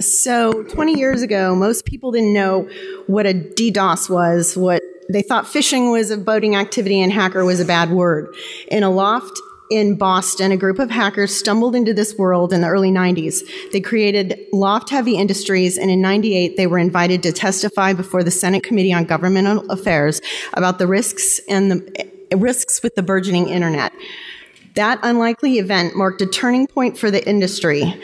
So 20 years ago, most people didn't know what a DDoS was. What they thought phishing was a boating activity and hacker was a bad word. In a loft in Boston, a group of hackers stumbled into this world in the early 90s. They created L0pht Heavy Industries, and in 98, they were invited to testify before the Senate Committee on Governmental Affairs about the risks and the risks with the burgeoning internet. That unlikely event marked a turning point for the industry.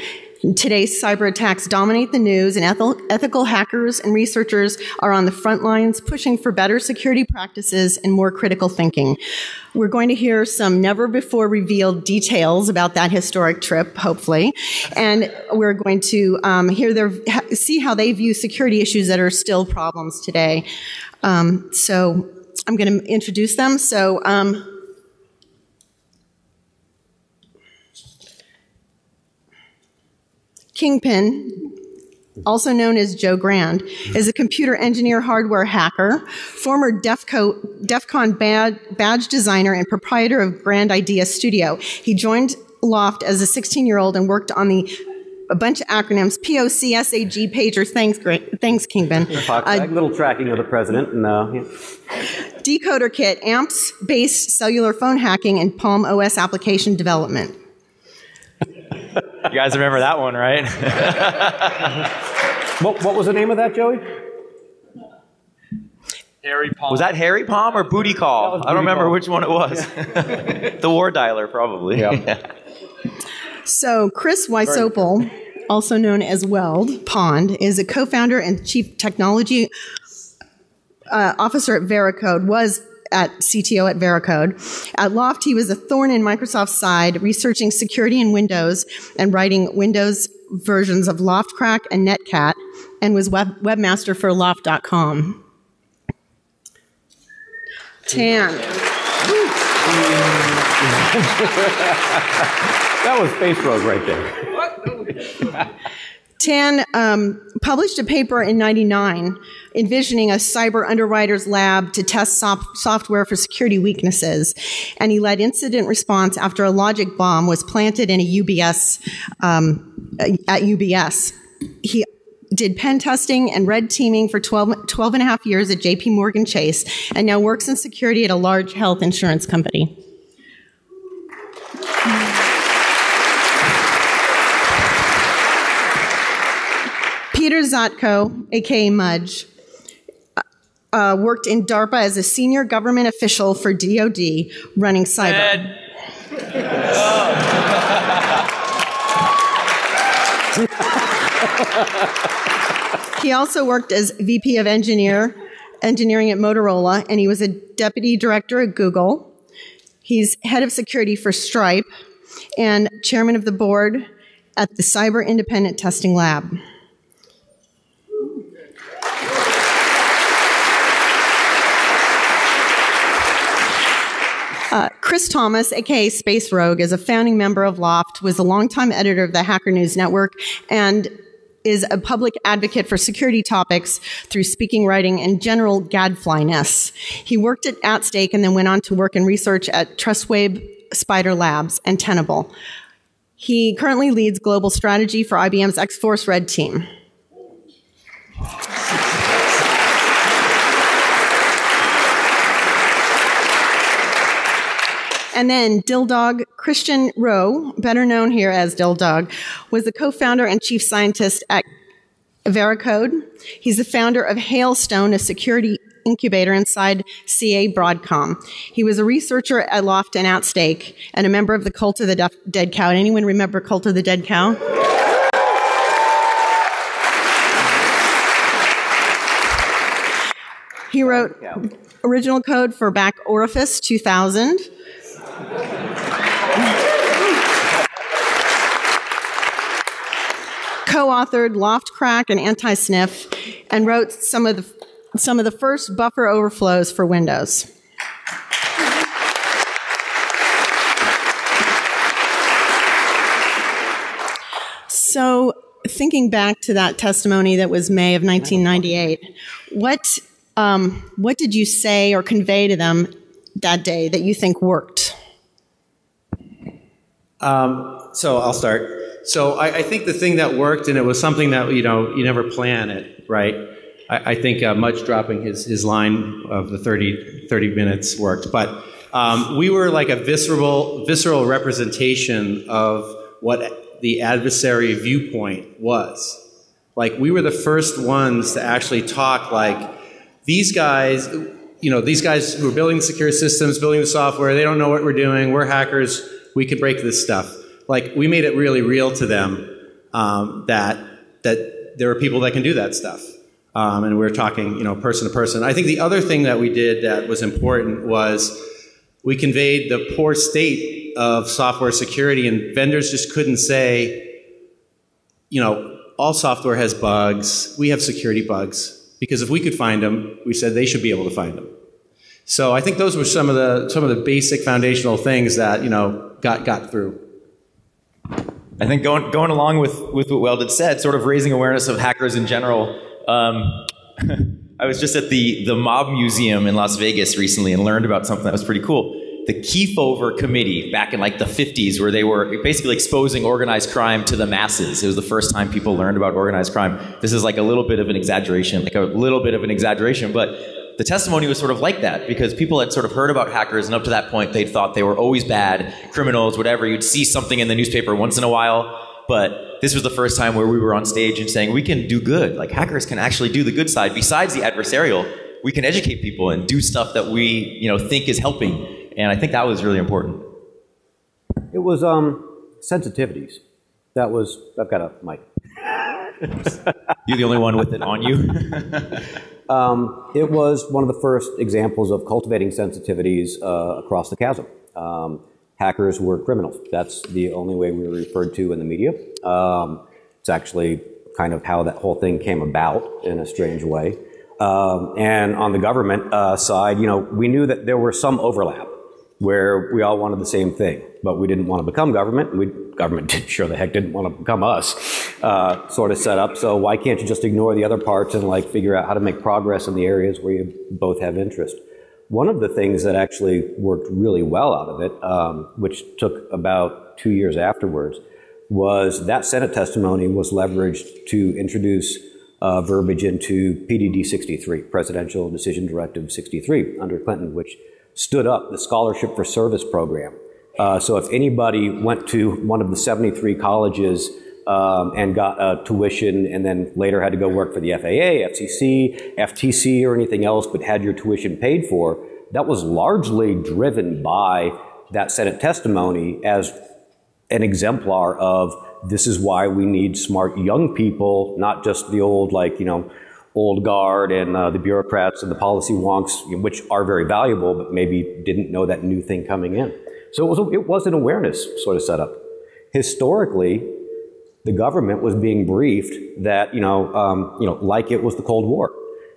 Today's cyber attacks dominate the news, and ethical hackers and researchers are on the front lines pushing for better security practices and more critical thinking. We're going to hear some never-before-revealed details about that historic trip, hopefully, and we're going to see how they view security issues that are still problems today. So I'm going to introduce them. So. Kingpin, also known as Joe Grand, is a computer engineer, hardware hacker, former Defcon badge designer, and proprietor of Grand Idea Studio. He joined L0pht as a 16-year-old and worked on a bunch of acronyms, POCSAG, Pager, thanks Kingpin. POCSAG, little tracking of the president. And, Decoder Kit, AMPS-based cellular phone hacking, and Palm OS application development. You guys remember that one, right? What was the name of that, Joey? Harry Palm. Was that Harry Palm or Booty Call? I don't remember which one it was. Yeah. The war dialer, probably. Yeah. Yeah. So Chris Weissopel, also known as Weld Pond, is a co-founder and chief technology officer at Veracode, was CTO at Veracode. At L0pht, he was a thorn in Microsoft's side, researching security in Windows and writing Windows versions of L0phtCrack and Netcat, and was webmaster for L0pht.com. Tan. That was Space Rose right there. Tan published a paper in '99 envisioning a cyber underwriters lab to test software for security weaknesses, and he led incident response after a logic bomb was planted in a UBS at UBS. He did pen testing and red teaming for 12 and a half years at JPMorgan Chase, and now works in security at a large health insurance company. Peter Zatko, a.k.a. Mudge, worked in DARPA as a senior government official for DOD, running cyber. He also worked as VP of engineering at Motorola, and he was a deputy director at Google. He's head of security for Stripe and chairman of the board at the Cyber Independent Testing Lab. Chris Thomas, a.k.a. Space Rogue, is a founding member of L0pht, was a longtime editor of the Hacker News Network, and is a public advocate for security topics through speaking, writing, and general gadflyness. He worked at Stake and then went on to work in research at Trustwave Spider Labs and Tenable. He currently leads global strategy for IBM's X-Force Red team. And then Dildog Christian Rowe, better known here as Dildog, was the co-founder and chief scientist at Veracode. He's the founder of Hailstone, a security incubator inside CA Broadcom. He was a researcher at L0pht and At Stake, and a member of the Cult of the Dead Cow. Anyone remember Cult of the Dead Cow? He wrote original code for Back Orifice 2000. Co-authored L0phtCrack and Anti-Sniff, and wrote some of the first buffer overflows for Windows. So, thinking back to that testimony that was May of 1998, what did you say or convey to them that day that you think worked? So I'll start. So I think the thing that worked, and it was something that, you know, you never plan it, right? I think Mudge dropping his line of the 30 minutes worked. But we were like a visceral representation of what the adversary viewpoint was. Like, we were the first ones to actually talk like, these guys, you know, these guys who are building secure systems, building the software, they don't know what we're doing, we're hackers, we could break this stuff. Like, we made it really real to them that there are people that can do that stuff. And we were talking, you know, person to person. I think the other thing that we did that was important was we conveyed the poor state of software security, and vendors just couldn't say, you know, all software has bugs, we have security bugs. Because if we could find them, we said they should be able to find them. So I think those were some of the basic foundational things that, you know, got through. I think going along with what Welded said, sort of raising awareness of hackers in general. I was just at the Mob Museum in Las Vegas recently and learned about something that was pretty cool. The Kefauver Committee back in like the 50s, where they were basically exposing organized crime to the masses. It was the first time people learned about organized crime. This is like a little bit of an exaggeration, but the testimony was sort of like that, because people had sort of heard about hackers, and up to that point they thought they were always bad, criminals, whatever. You'd see something in the newspaper once in a while, but this was the first time where we were on stage and saying, we can do good. Like, hackers can actually do the good side besides the adversarial. We can educate people and do stuff that we, you know, think is helping. And I think that was really important. It was sensitivities. That was, I've got a mic. You're the only one with it on you. It was one of the first examples of cultivating sensitivities across the chasm. Hackers were criminals. That's the only way we were referred to in the media. It's actually kind of how that whole thing came about in a strange way. And on the government side, you know, we knew that there were some overlap where we all wanted the same thing, but we didn't want to become government. Government sure the heck didn't want to become us, sort of set up. So why can't you just ignore the other parts and like figure out how to make progress in the areas where you both have interest? One of the things that actually worked really well out of it, which took about 2 years afterwards, was that Senate testimony was leveraged to introduce verbiage into PDD 63, Presidential Decision Directive 63 under Clinton, which stood up the Scholarship for Service program. So if anybody went to one of the 73 colleges and got tuition and then later had to go work for the FAA, FCC, FTC, or anything else, but had your tuition paid for, that was largely driven by that Senate testimony as an exemplar of this is why we need smart young people, not just the old, like, you know, old guard and the bureaucrats and the policy wonks, which are very valuable, but maybe didn't know that new thing coming in. So it was an awareness sort of setup. Historically, the government was being briefed that, like it was the Cold War,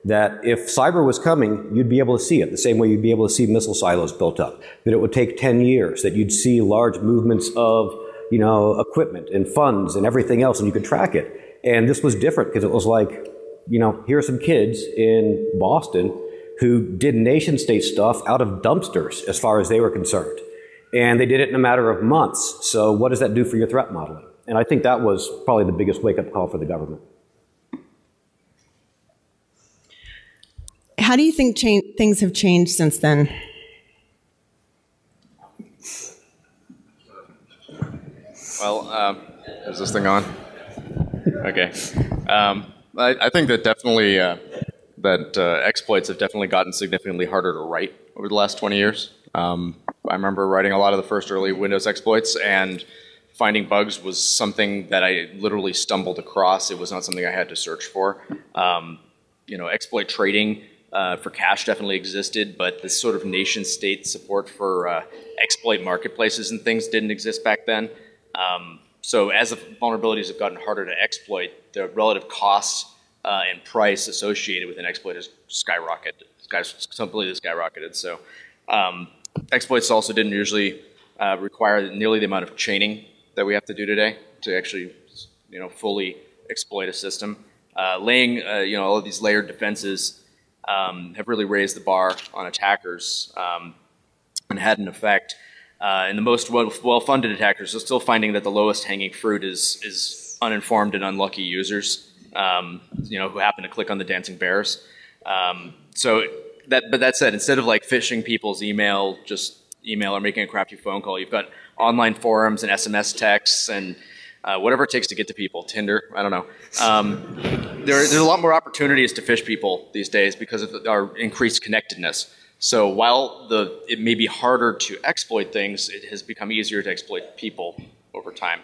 that if cyber was coming, you'd be able to see it, the same way you'd be able to see missile silos built up, that it would take 10 years, that you'd see large movements of, you know, equipment and funds and everything else, and you could track it. And this was different because it was like, you know, here are some kids in Boston who did nation state stuff out of dumpsters as far as they were concerned. And they did it in a matter of months. So what does that do for your threat modeling? And I think that was probably the biggest wake-up call for the government. How do you think things have changed since then? Well, is this thing on? Okay. I think that definitely exploits have definitely gotten significantly harder to write over the last 20 years. I remember writing a lot of the first early Windows exploits, and finding bugs was something that I literally stumbled across. It was not something I had to search for. You know, exploit trading for cash definitely existed, but this sort of nation-state support for exploit marketplaces and things didn't exist back then. So as the vulnerabilities have gotten harder to exploit, the relative cost and price associated with an exploit has completely skyrocketed. So exploits also didn't usually require nearly the amount of chaining that we have to do today to actually, you know, fully exploit a system. Laying, you know, all of these layered defenses have really raised the bar on attackers and had an effect. And the most well-funded attackers are still finding that the lowest hanging fruit is uninformed and unlucky users, who happen to click on the dancing bears. But that said, instead of like phishing people's email, just email or making a crappy phone call, you've got online forums and SMS texts and whatever it takes to get to people. Tinder, I don't know. There's a lot more opportunities to phish people these days because of our increased connectedness. So while it may be harder to exploit things, it has become easier to exploit people over time.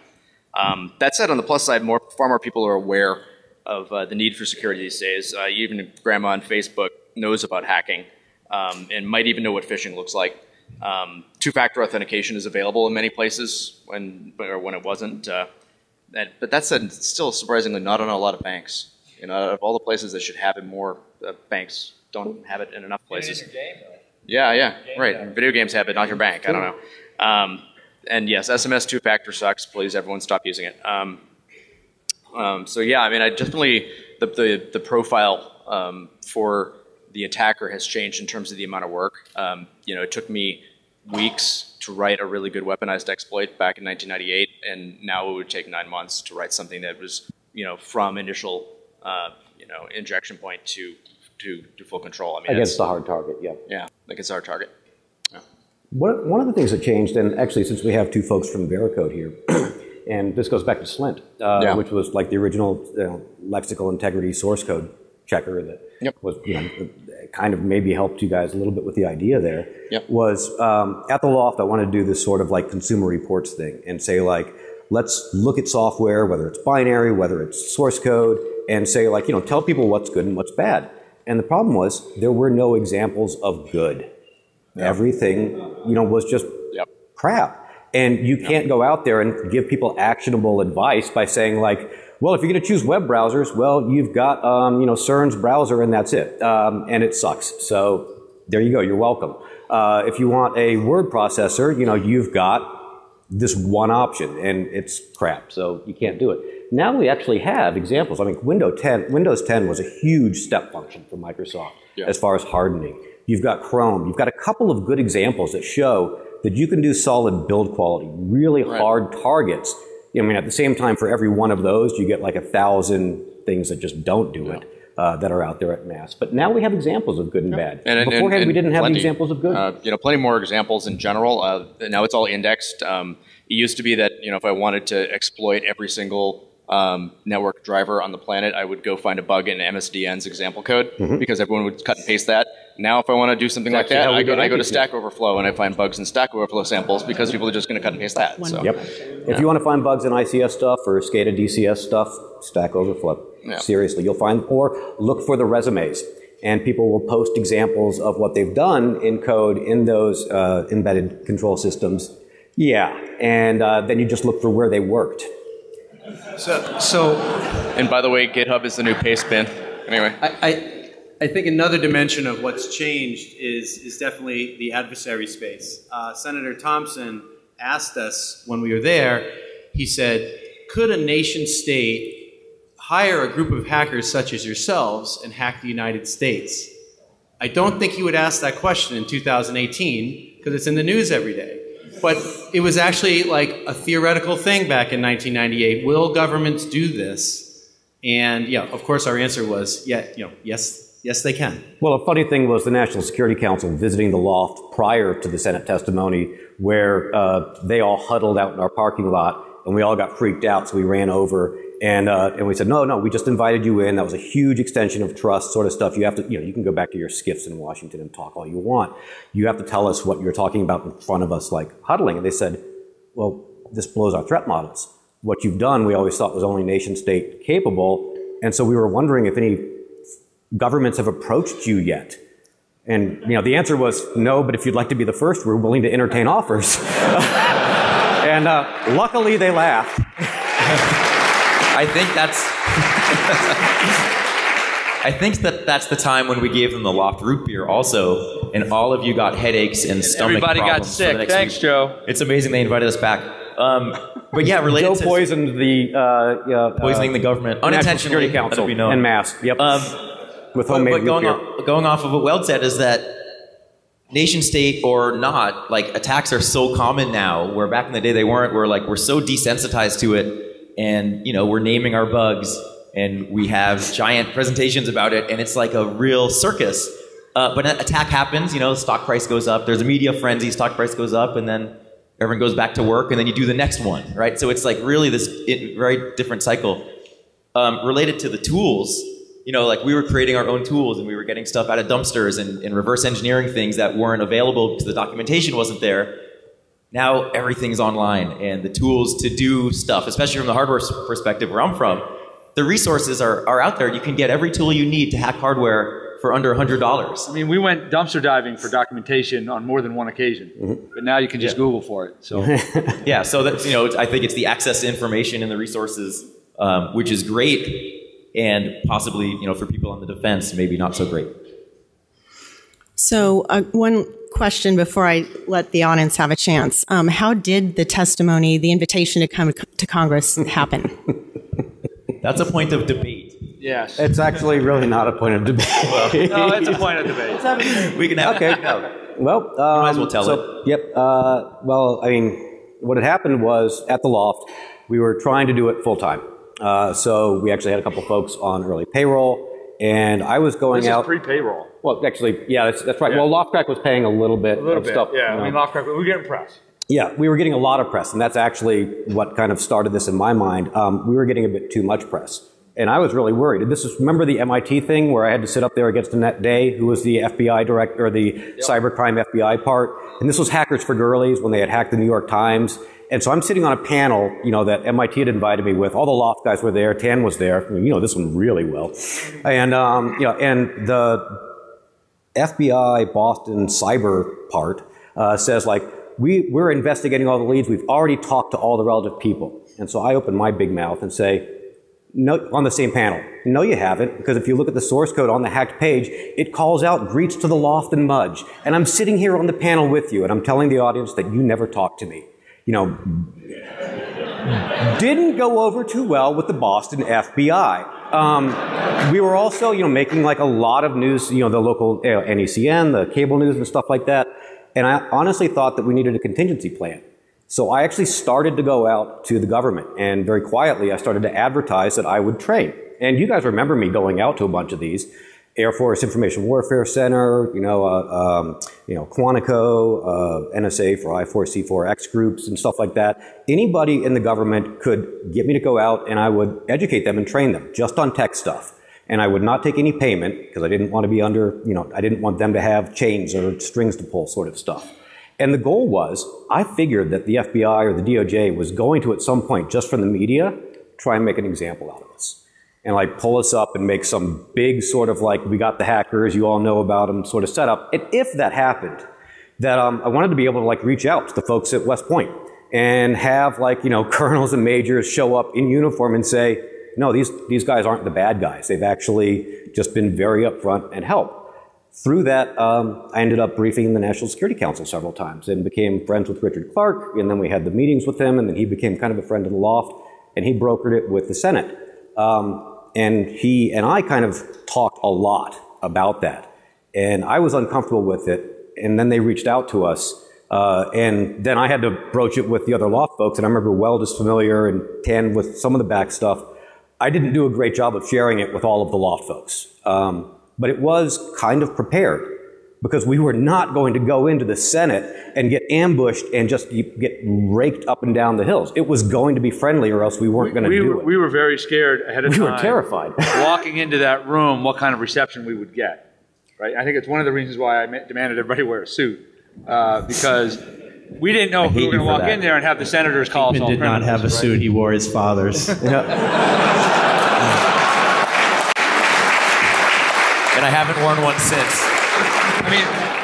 That said, on the plus side, far more people are aware of the need for security these days. Even grandma on Facebook knows about hacking and might even know what phishing looks like. Two-factor authentication is available in many places, when it wasn't. But that said, it's still surprisingly not on a lot of banks. Out of all the places that should have it more, banks don't have it in enough places. Your game, though. Yeah, right. Though. Video games have it, not your bank. I don't know. And yes, SMS two-factor sucks. Please, everyone, stop using it. So yeah, I mean, I definitely the profile for the attacker has changed in terms of the amount of work. It took me weeks to write a really good weaponized exploit back in 1998, and now it would take 9 months to write something that was, from initial, injection point to full control. I mean, against the hard target, yeah. Yeah, against the hard target. Yeah. One of the things that changed, and actually since we have two folks from Veracode here, and this goes back to Slint, which was like the original lexical integrity source code checker that was kind of maybe helped you guys a little bit with the idea there, was at the L0pht I wanted to do this sort of like consumer reports thing and say like, let's look at software, whether it's binary, whether it's source code, and say like, tell people what's good and what's bad. And the problem was there were no examples of good. Yeah. Everything, was just crap. And you can't go out there and give people actionable advice by saying like, well, if you're going to choose web browsers, well, you've got, CERN's browser and that's it. And it sucks. So there you go. You're welcome. If you want a word processor, you've got this one option and it's crap. So you can't do it. Now we actually have examples. I mean, Windows 10 was a huge step function for Microsoft as far as hardening. You've got Chrome. You've got a couple of good examples that show that you can do solid build quality, really hard targets. At the same time, for every one of those, you get like 1,000 things that just don't do it that are out there at mass. But now we have examples of good and bad. And beforehand, we didn't have examples of good. Plenty more examples in general. Now it's all indexed. It used to be that if I wanted to exploit every single network driver on the planet, I would go find a bug in MSDN's example code because everyone would cut and paste that. Now if I want to do something like that, I go to Stack Overflow and I find bugs in Stack Overflow samples because people are just going to cut and paste that. So. Yep. If you want to find bugs in ICS stuff or SCADA DCS stuff, Stack Overflow. Yeah. Seriously, you'll find, or look for the resumes. And people will post examples of what they've done in code in those embedded control systems. Yeah, and then you just look for where they worked. And by the way, GitHub is the new paste bin. Anyway. I think another dimension of what's changed is definitely the adversary space. Senator Thompson asked us when we were there, he said, could a nation state hire a group of hackers such as yourselves and hack the United States? I don't think he would ask that question in 2018 because it's in the news every day. But it was actually like a theoretical thing back in 1998. Will governments do this? And of course, our answer was, yes, they can. Well, a funny thing was the National Security Council visiting the L0pht prior to the Senate testimony, where they all huddled out in our parking lot, and we all got freaked out, so we ran over and we said, no, we just invited you in. That was a huge extension of trust sort of stuff. You have to, you can go back to your skiffs in Washington and talk all you want. You have to tell us what you're talking about in front of us, like huddling. And they said, well, this blows our threat models. What you've done, we always thought was only nation state capable. And so we were wondering if any governments have approached you yet. And, the answer was no, but if you'd like to be the first, we're willing to entertain offers. And luckily they laughed. I think that's the time when we gave them the L0pht root beer also, and all of you got headaches and stomach problems. Everybody got sick. Thanks, Joe. It's amazing they invited us back. But yeah, related to... Joe poisoned the... poisoning the government. Unintentionally. National Security Council. En masse. Yep. With homemade root beer. Going off of what Weld said is that nation state or not, like, attacks are so common now, where back in the day they weren't. We're like, we're so desensitized to it, and, you know, we're naming our bugs, and we have giant presentations about it, and it's like a real circus. But an attack happens, you know, stock price goes up, there's a media frenzy, stock price goes up, and then everyone goes back to work, and then you do the next one, right? So it's like really this very different cycle. Related to the tools, you know, like, we were creating our own tools, and we were getting stuff out of dumpsters and reverse engineering things that weren't available because the documentation wasn't there. Now everything's online, and the tools to do stuff, especially from the hardware perspective where I'm from, the resources are out there. You can get every tool you need to hack hardware for under $100. I mean, we went dumpster diving for documentation on more than one occasion, but now you can just Google for it. So yeah, so that's, you know, I think it's the access to information and the resources, which is great, and possibly, you know, for people on the defense, maybe not so great. So one question before I let the audience have a chance: how did the testimony, the invitation to come to Congress, happen? That's a point of debate. Yes. It's actually really not a point of debate. Well, no, it's a point of debate. We can have it. Okay. No. Well, you might as well tell it. Yep. Well, I mean, what had happened was, at the loft, we were trying to do it full time. So we actually had a couple folks on early payroll, and I was going out. This is pre-payroll. Well, actually, yeah, that's right. Yeah. Well, L0phtCrack was paying a little bit of stuff. Yeah, I mean, L0phtCrack, we were getting press. Yeah, we were getting a lot of press, and that's actually what kind of started this in my mind. We were getting a bit too much press, and I was really worried. And this is, remember the MIT thing where I had to sit up there against Annette Day, who was the FBI director, or the cybercrime FBI part, and this was Hackers for Girlies when they had hacked the New York Times. And so I'm sitting on a panel, you know, that MIT had invited me with. All the L0pht guys were there. Tan was there. I mean, you know this one really well, and you know, and the FBI Boston cyber part says, like, We're investigating all the leads. We've already talked to all the relative people. And so I open my big mouth and say, no, on the same panel, no, you haven't, because if you look at the source code on the hacked page, it calls out breach to the loft and Mudge. And I'm sitting here on the panel with you, and I'm telling the audience that you never talked to me. You know, didn't go over too well with the Boston FBI. We were also, you know, making like a lot of news, you know, the local NECN, the cable news and stuff like that. And I honestly thought that we needed a contingency plan. So I actually started to go out to the government, and very quietly I started to advertise that I would train. And you guys remember me going out to a bunch of these: Air Force Information Warfare Center, you know, Quantico, NSA for I4C4X groups and stuff like that. Anybody in the government could get me to go out, and I would educate them and train them just on tech stuff. And I would not take any payment, because I didn't want to be under, you know, I didn't want them to have chains or strings to pull sort of stuff. And the goal was, I figured that the FBI or the DOJ was going to, at some point, just from the media, try and make an example out of us. And like pull us up and make some big sort of like, we got the hackers, you all know about them sort of setup. And if that happened, that I wanted to be able to like reach out to the folks at West Point and have like, you know, colonels and majors show up in uniform and say, no, these guys aren't the bad guys. They've actually just been very upfront and helped. Through that, I ended up briefing the National Security Council several times and became friends with Richard Clark, and then we had the meetings with him, and then he became kind of a friend of the loft, and he brokered it with the Senate. And he and I kind of talked a lot about that. And I was uncomfortable with it, and then they reached out to us. And then I had to broach it with the other loft folks, and I remember Weld is familiar and Tan with some of the back stuff. I didn't do a great job of sharing it with all of the loft folks, but it was kind of prepared, because we were not going to go into the Senate and get ambushed and just get raked up and down the hills. It was going to be friendly, or else we weren't going to do it. We were very scared ahead of time. We were terrified. Walking into that room, what kind of reception we would get, right? I think it's one of the reasons why I demanded everybody wear a suit, because we didn't know if we were going to walk in there and have the senators call us all criminals. Clinton did not have a suit. He wore his father's. And I haven't worn one since.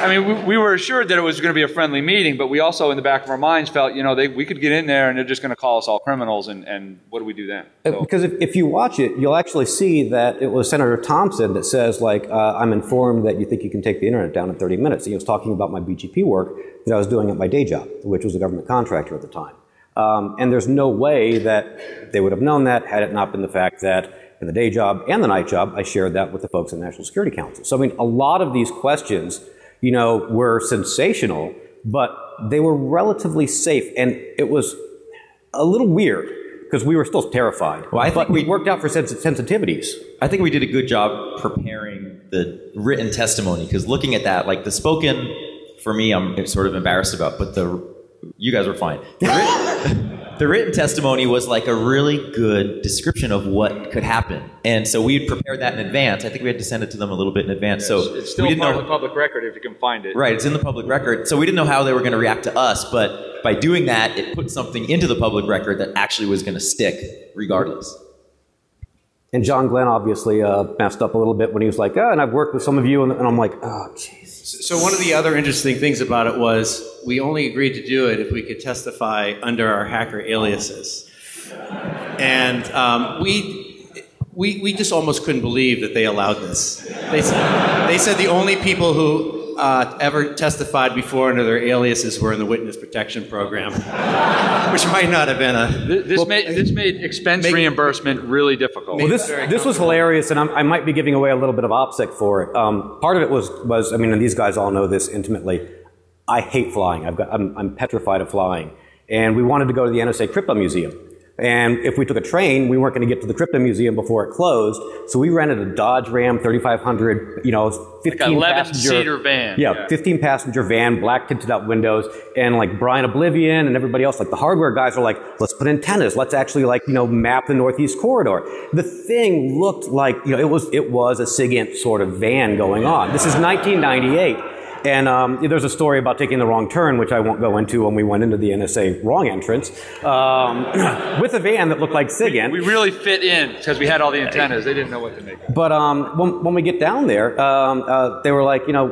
I mean, we were assured that it was going to be a friendly meeting, but we also, in the back of our minds, felt, you know, we could get in there and they're just going to call us all criminals, and what do we do then? So. Because if you watch it, you'll actually see that it was Senator Thompson that says, like, I'm informed that you think you can take the internet down in 30 minutes. He was talking about my BGP work that I was doing at my day job, which was a government contractor at the time. And there's no way that they would have known that had it not been the fact that in the day job and the night job, I shared that with the folks at the National Security Council. So, I mean, a lot of these questions you know, were sensational, but they were relatively safe. And it was a little weird because we were still terrified. Well, I think we worked out for sensitivities. I think we did a good job preparing the written testimony, because looking at that, like the spoken, for me, I'm sort of embarrassed about, but you guys were fine. The written testimony was like a really good description of what could happen. And so we had prepared that in advance. I think we had to send it to them a little bit in advance. Yes, so it's still part of the public record if you can find it. Right, it's in the public record. So we didn't know how they were going to react to us, but by doing that, it put something into the public record that actually was going to stick regardless. And John Glenn obviously messed up a little bit when he was like, oh, and I've worked with some of you, and I'm like, oh, jeez. So one of the other interesting things about it was we only agreed to do it if we could testify under our hacker aliases. And we just almost couldn't believe that they allowed this. They said the only people who ever testified before under their aliases were in the witness protection program, which might not have been a... This made expense reimbursement really difficult. Well, this was hilarious, and I might be giving away a little bit of OPSEC for it. Part of it was, I mean, and these guys all know this intimately, I hate flying. I'm petrified of flying. And we wanted to go to the NSA Crypto Museum. And if we took a train, we weren't going to get to the Crypto Museum before it closed. So we rented a Dodge Ram 3500, you know, 15-passenger van. Yeah, 15-passenger van, black tinted out windows, and like Brian Oblivion and everybody else, like the hardware guys are like, let's put antennas, let's actually like, you know, map the Northeast Corridor. The thing looked like, you know, it was a SIGINT sort of van going on. This is 1998. And there's a story about taking the wrong turn, which I won't go into, when we went into the NSA wrong entrance, with a van that looked like SIGINT. We really fit in because we had all the antennas. They didn't know what to make of. But when we get down there, they were like, you know,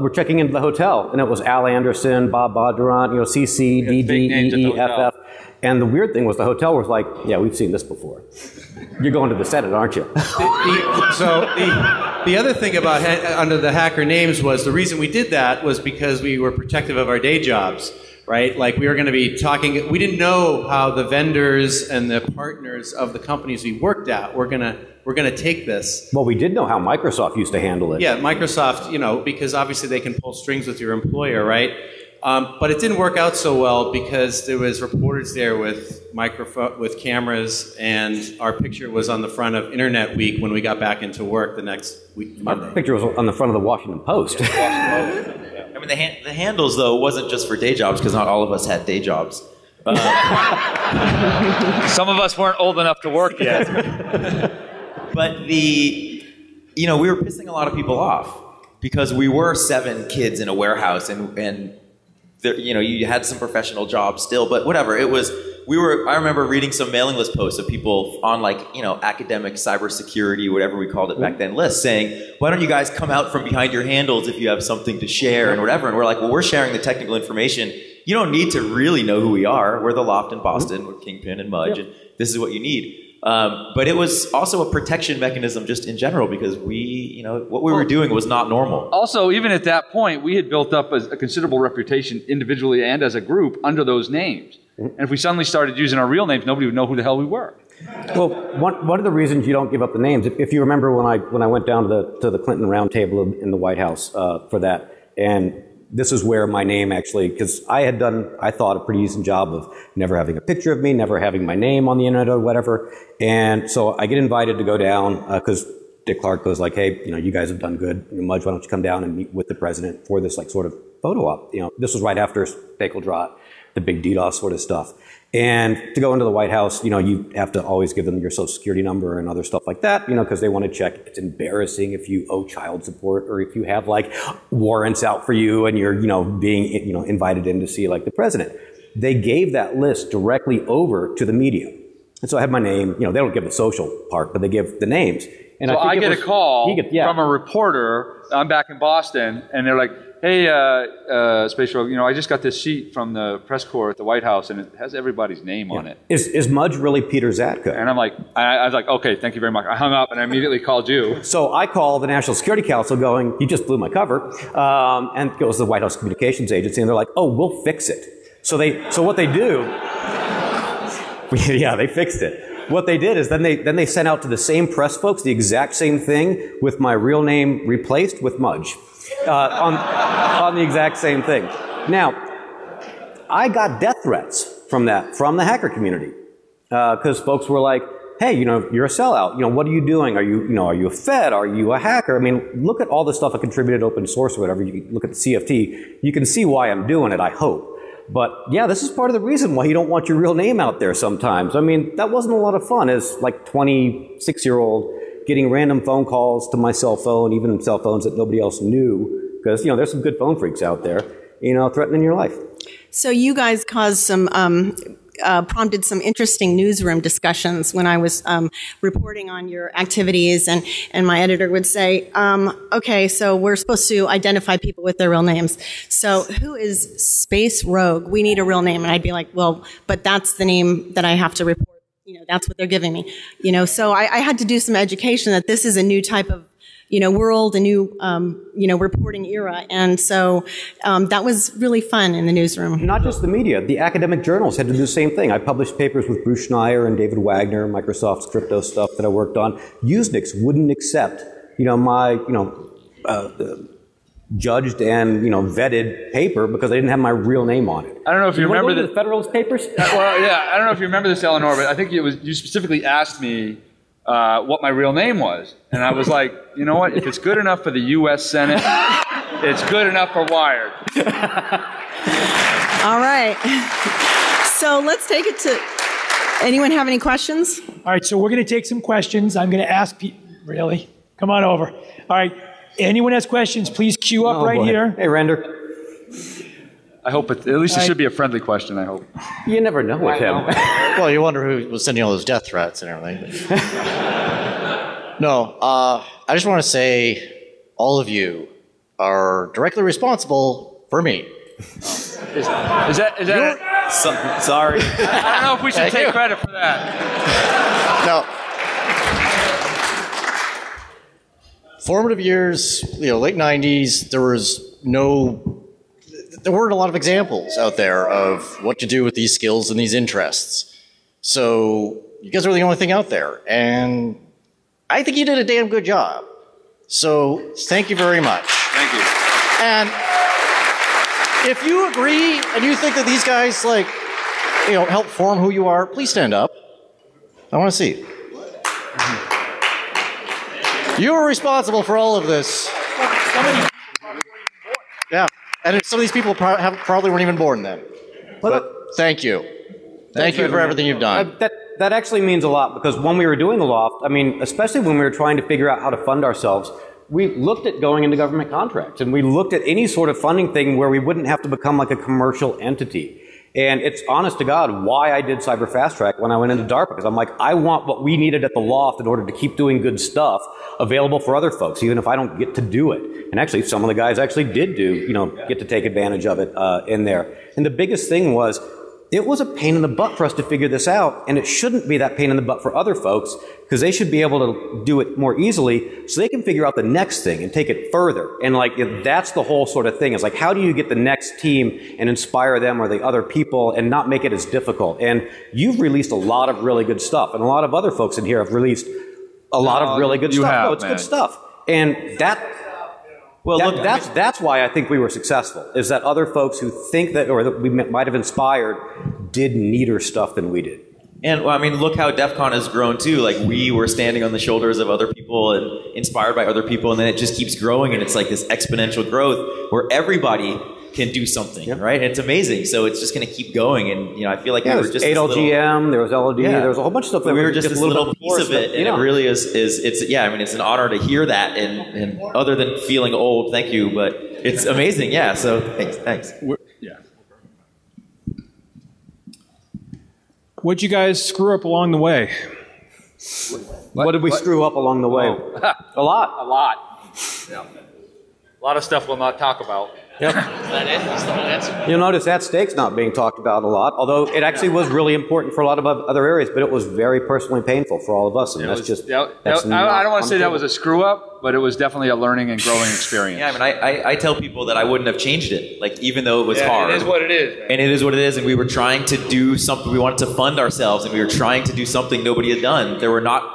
we're checking into the hotel. And it was Al Anderson, Bob Bondurant, you know, CC, DD, EEFF. And the weird thing was the hotel was like, yeah, we've seen this before. You're going to the Senate, aren't you? The other thing about under the hacker names was the reason we did that was because we were protective of our day jobs, right? Like we were going to be talking, we didn't know how the vendors and the partners of the companies we worked at were going to take this. Well, we did know how Microsoft used to handle it. Yeah, Microsoft, you know, because obviously they can pull strings with your employer, right? But it didn't work out so well because there was reporters there with cameras, and our picture was on the front of Internet Week when we got back into work the next week. Monday. Our picture was on the front of the Washington Post. Yeah, Washington Post. Yeah. I mean, the handles though wasn't just for day jobs, because not all of us had day jobs. Some of us weren't old enough to work yet. But you know, we were pissing a lot of people off because we were 7 kids in a warehouse and. You know, you had some professional jobs still, but whatever. It was, I remember reading some mailing list posts of people on like, you know, academic cybersecurity, whatever we called it back then, lists saying, why don't you guys come out from behind your handles if you have something to share and whatever. And we're like, well, we're sharing the technical information. You don't need to really know who we are. We're The Loft in Boston. We're Kingpin and Mudge, and this is what you need. But it was also a protection mechanism just in general, because you know, what we were doing was not normal. Also, even at that point, we had built up a considerable reputation individually and as a group under those names. And if we suddenly started using our real names, nobody would know who the hell we were. Well, one of the reasons you don't give up the names, if you remember when I went down to the Clinton roundtable in the White House for that, and this is where my name actually, because I had done, I thought, a pretty decent job of never having a picture of me, never having my name on the internet or whatever. And so I get invited to go down because Dick Clark goes like, hey, you know, you guys have done good. You know, Mudge, why don't you come down and meet with the president for this like sort of photo op? You know, this was right after Stakeldrot, the big DDoS sort of stuff. And to go into the White House, you know, you have to always give them your social security number and other stuff like that, you know, because they want to check. It's embarrassing if you owe child support or if you have like warrants out for you and you're, you know, being, you know, invited in to see like the president. They gave that list directly over to the media. And so I had my name, you know, they don't give the social part, but they give the names. And so I get a call from a reporter. I'm back in Boston and they're like, hey, Space Rogue, you know, I just got this sheet from the press corps at the White House, and it has everybody's name on it. Is Mudge really Peter Zatka? And I'm like, I was like, okay, thank you very much. I hung up, and I immediately called you. So I call the National Security Council going, you just blew my cover, and it goes to the White House Communications Agency, and they're like, oh, we'll fix it. So what they do, yeah, they fixed it. What they did is then they sent out to the same press folks the exact same thing with my real name replaced with Mudge. on the exact same thing. Now, I got death threats from that, from the hacker community, because folks were like, hey, you know, you're a sellout. You know, what are you doing? Are you, are you a Fed? Are you a hacker? I mean, look at all the stuff I contributed open source or whatever. You look at the CFT. You can see why I'm doing it, I hope. But yeah, this is part of the reason why you don't want your real name out there sometimes. I mean, that wasn't a lot of fun as like 26-year-old getting random phone calls to my cell phone, even cell phones that nobody else knew, because, you know, there's some good phone freaks out there, you know, threatening your life. So you guys caused some, prompted some interesting newsroom discussions when I was reporting on your activities, and my editor would say, okay, so we're supposed to identify people with their real names. So who is Space Rogue? We need a real name. And I'd be like, well, but that's the name that I have to report. You know, that's what they're giving me. You know, so I had to do some education that this is a new type of, you know, world, a new, you know, reporting era. And so that was really fun in the newsroom. Not just the media. The academic journals had to do the same thing. I published papers with Bruce Schneier and David Wagner, Microsoft's crypto stuff that I worked on. Usenix wouldn't accept, you know, my, you know, judged and, you know, vetted paper because I didn't have my real name on it. I don't know if you remember the Federalist papers? Well, yeah, I don't know if you remember this, Eleanor, but I think it was, you specifically asked me what my real name was. And I was like, you know what, if it's good enough for the U.S. Senate, it's good enough for Wired. All right. So let's take it to, anyone have any questions? All right, so we're going to take some questions. I'm going to ask people, really? Come on over. All right, anyone has questions, please queue up here. Hey, Render. I hope it, at least it should be a friendly question, I hope. You never know with him. Well, you wonder who was sending all those death threats and everything. No, I just want to say all of you are directly responsible for me. Is that sorry. I don't know if we should take credit for that. No. Formative years, you know, late 90s, there weren't a lot of examples out there of what to do with these skills and these interests. So you guys are the only thing out there. And I think you did a damn good job. So thank you very much. Thank you. And if you agree and you think that these guys, like, you know, help form who you are, please stand up. I want to see you. You were responsible for all of this. Yeah, and some of these people probably weren't even born then. But thank you. Thank you for everything you've done. That actually means a lot, because when we were doing the L0pht, I mean, especially when we were trying to figure out how to fund ourselves, we looked at going into government contracts, and we looked at any sort of funding thing where we wouldn't have to become like a commercial entity. And it's honest to God why I did Cyber Fast Track when I went into DARPA, because I'm like, I want what we needed at the L0pht in order to keep doing good stuff available for other folks, even if I don't get to do it. And actually, some of the guys actually did get to take advantage of it in there. And the biggest thing was, it was a pain in the butt for us to figure this out, and it shouldn't be that pain in the butt for other folks, because they should be able to do it more easily so they can figure out the next thing and take it further. And like, that's the whole sort of thing. It's like, how do you get the next team and inspire them or the other people and not make it as difficult? And you've released a lot of really good stuff, and a lot of other folks in here have released a lot of really good stuff. Good stuff. And that... Well, look, that's why I think we were successful, is that other folks who think that, or that we might have inspired, did neater stuff than we did. And, well, I mean, look how DEFCON has grown, too. Like, we were standing on the shoulders of other people and inspired by other people, and then it just keeps growing, and it's like this exponential growth where everybody can do something, right? And it's amazing. So it's just going to keep going, and, you know, I feel like we were just 8LGM, there was LOD, there was a whole bunch of stuff. That we were just this little piece of it, and it really is, yeah, I mean, it's an honor to hear that, and other than feeling old, thank you, but it's amazing, yeah, so thanks. Yeah. What'd you guys screw up along the way? What did we screw up along the way? A lot. A lot. Yeah. A lot of stuff we'll not talk about. Yep. That's you'll notice At Stake's not being talked about a lot, although it actually was really important for a lot of other areas, but it was very personally painful for all of us. And I don't want to say that was a screw up, but it was definitely a learning and growing experience. Yeah, I mean, I tell people that I wouldn't have changed it, like, even though it was hard. It is what it is, man. And it is what it is, and we were trying to do something. We wanted to fund ourselves, and we were trying to do something nobody had done. There were not.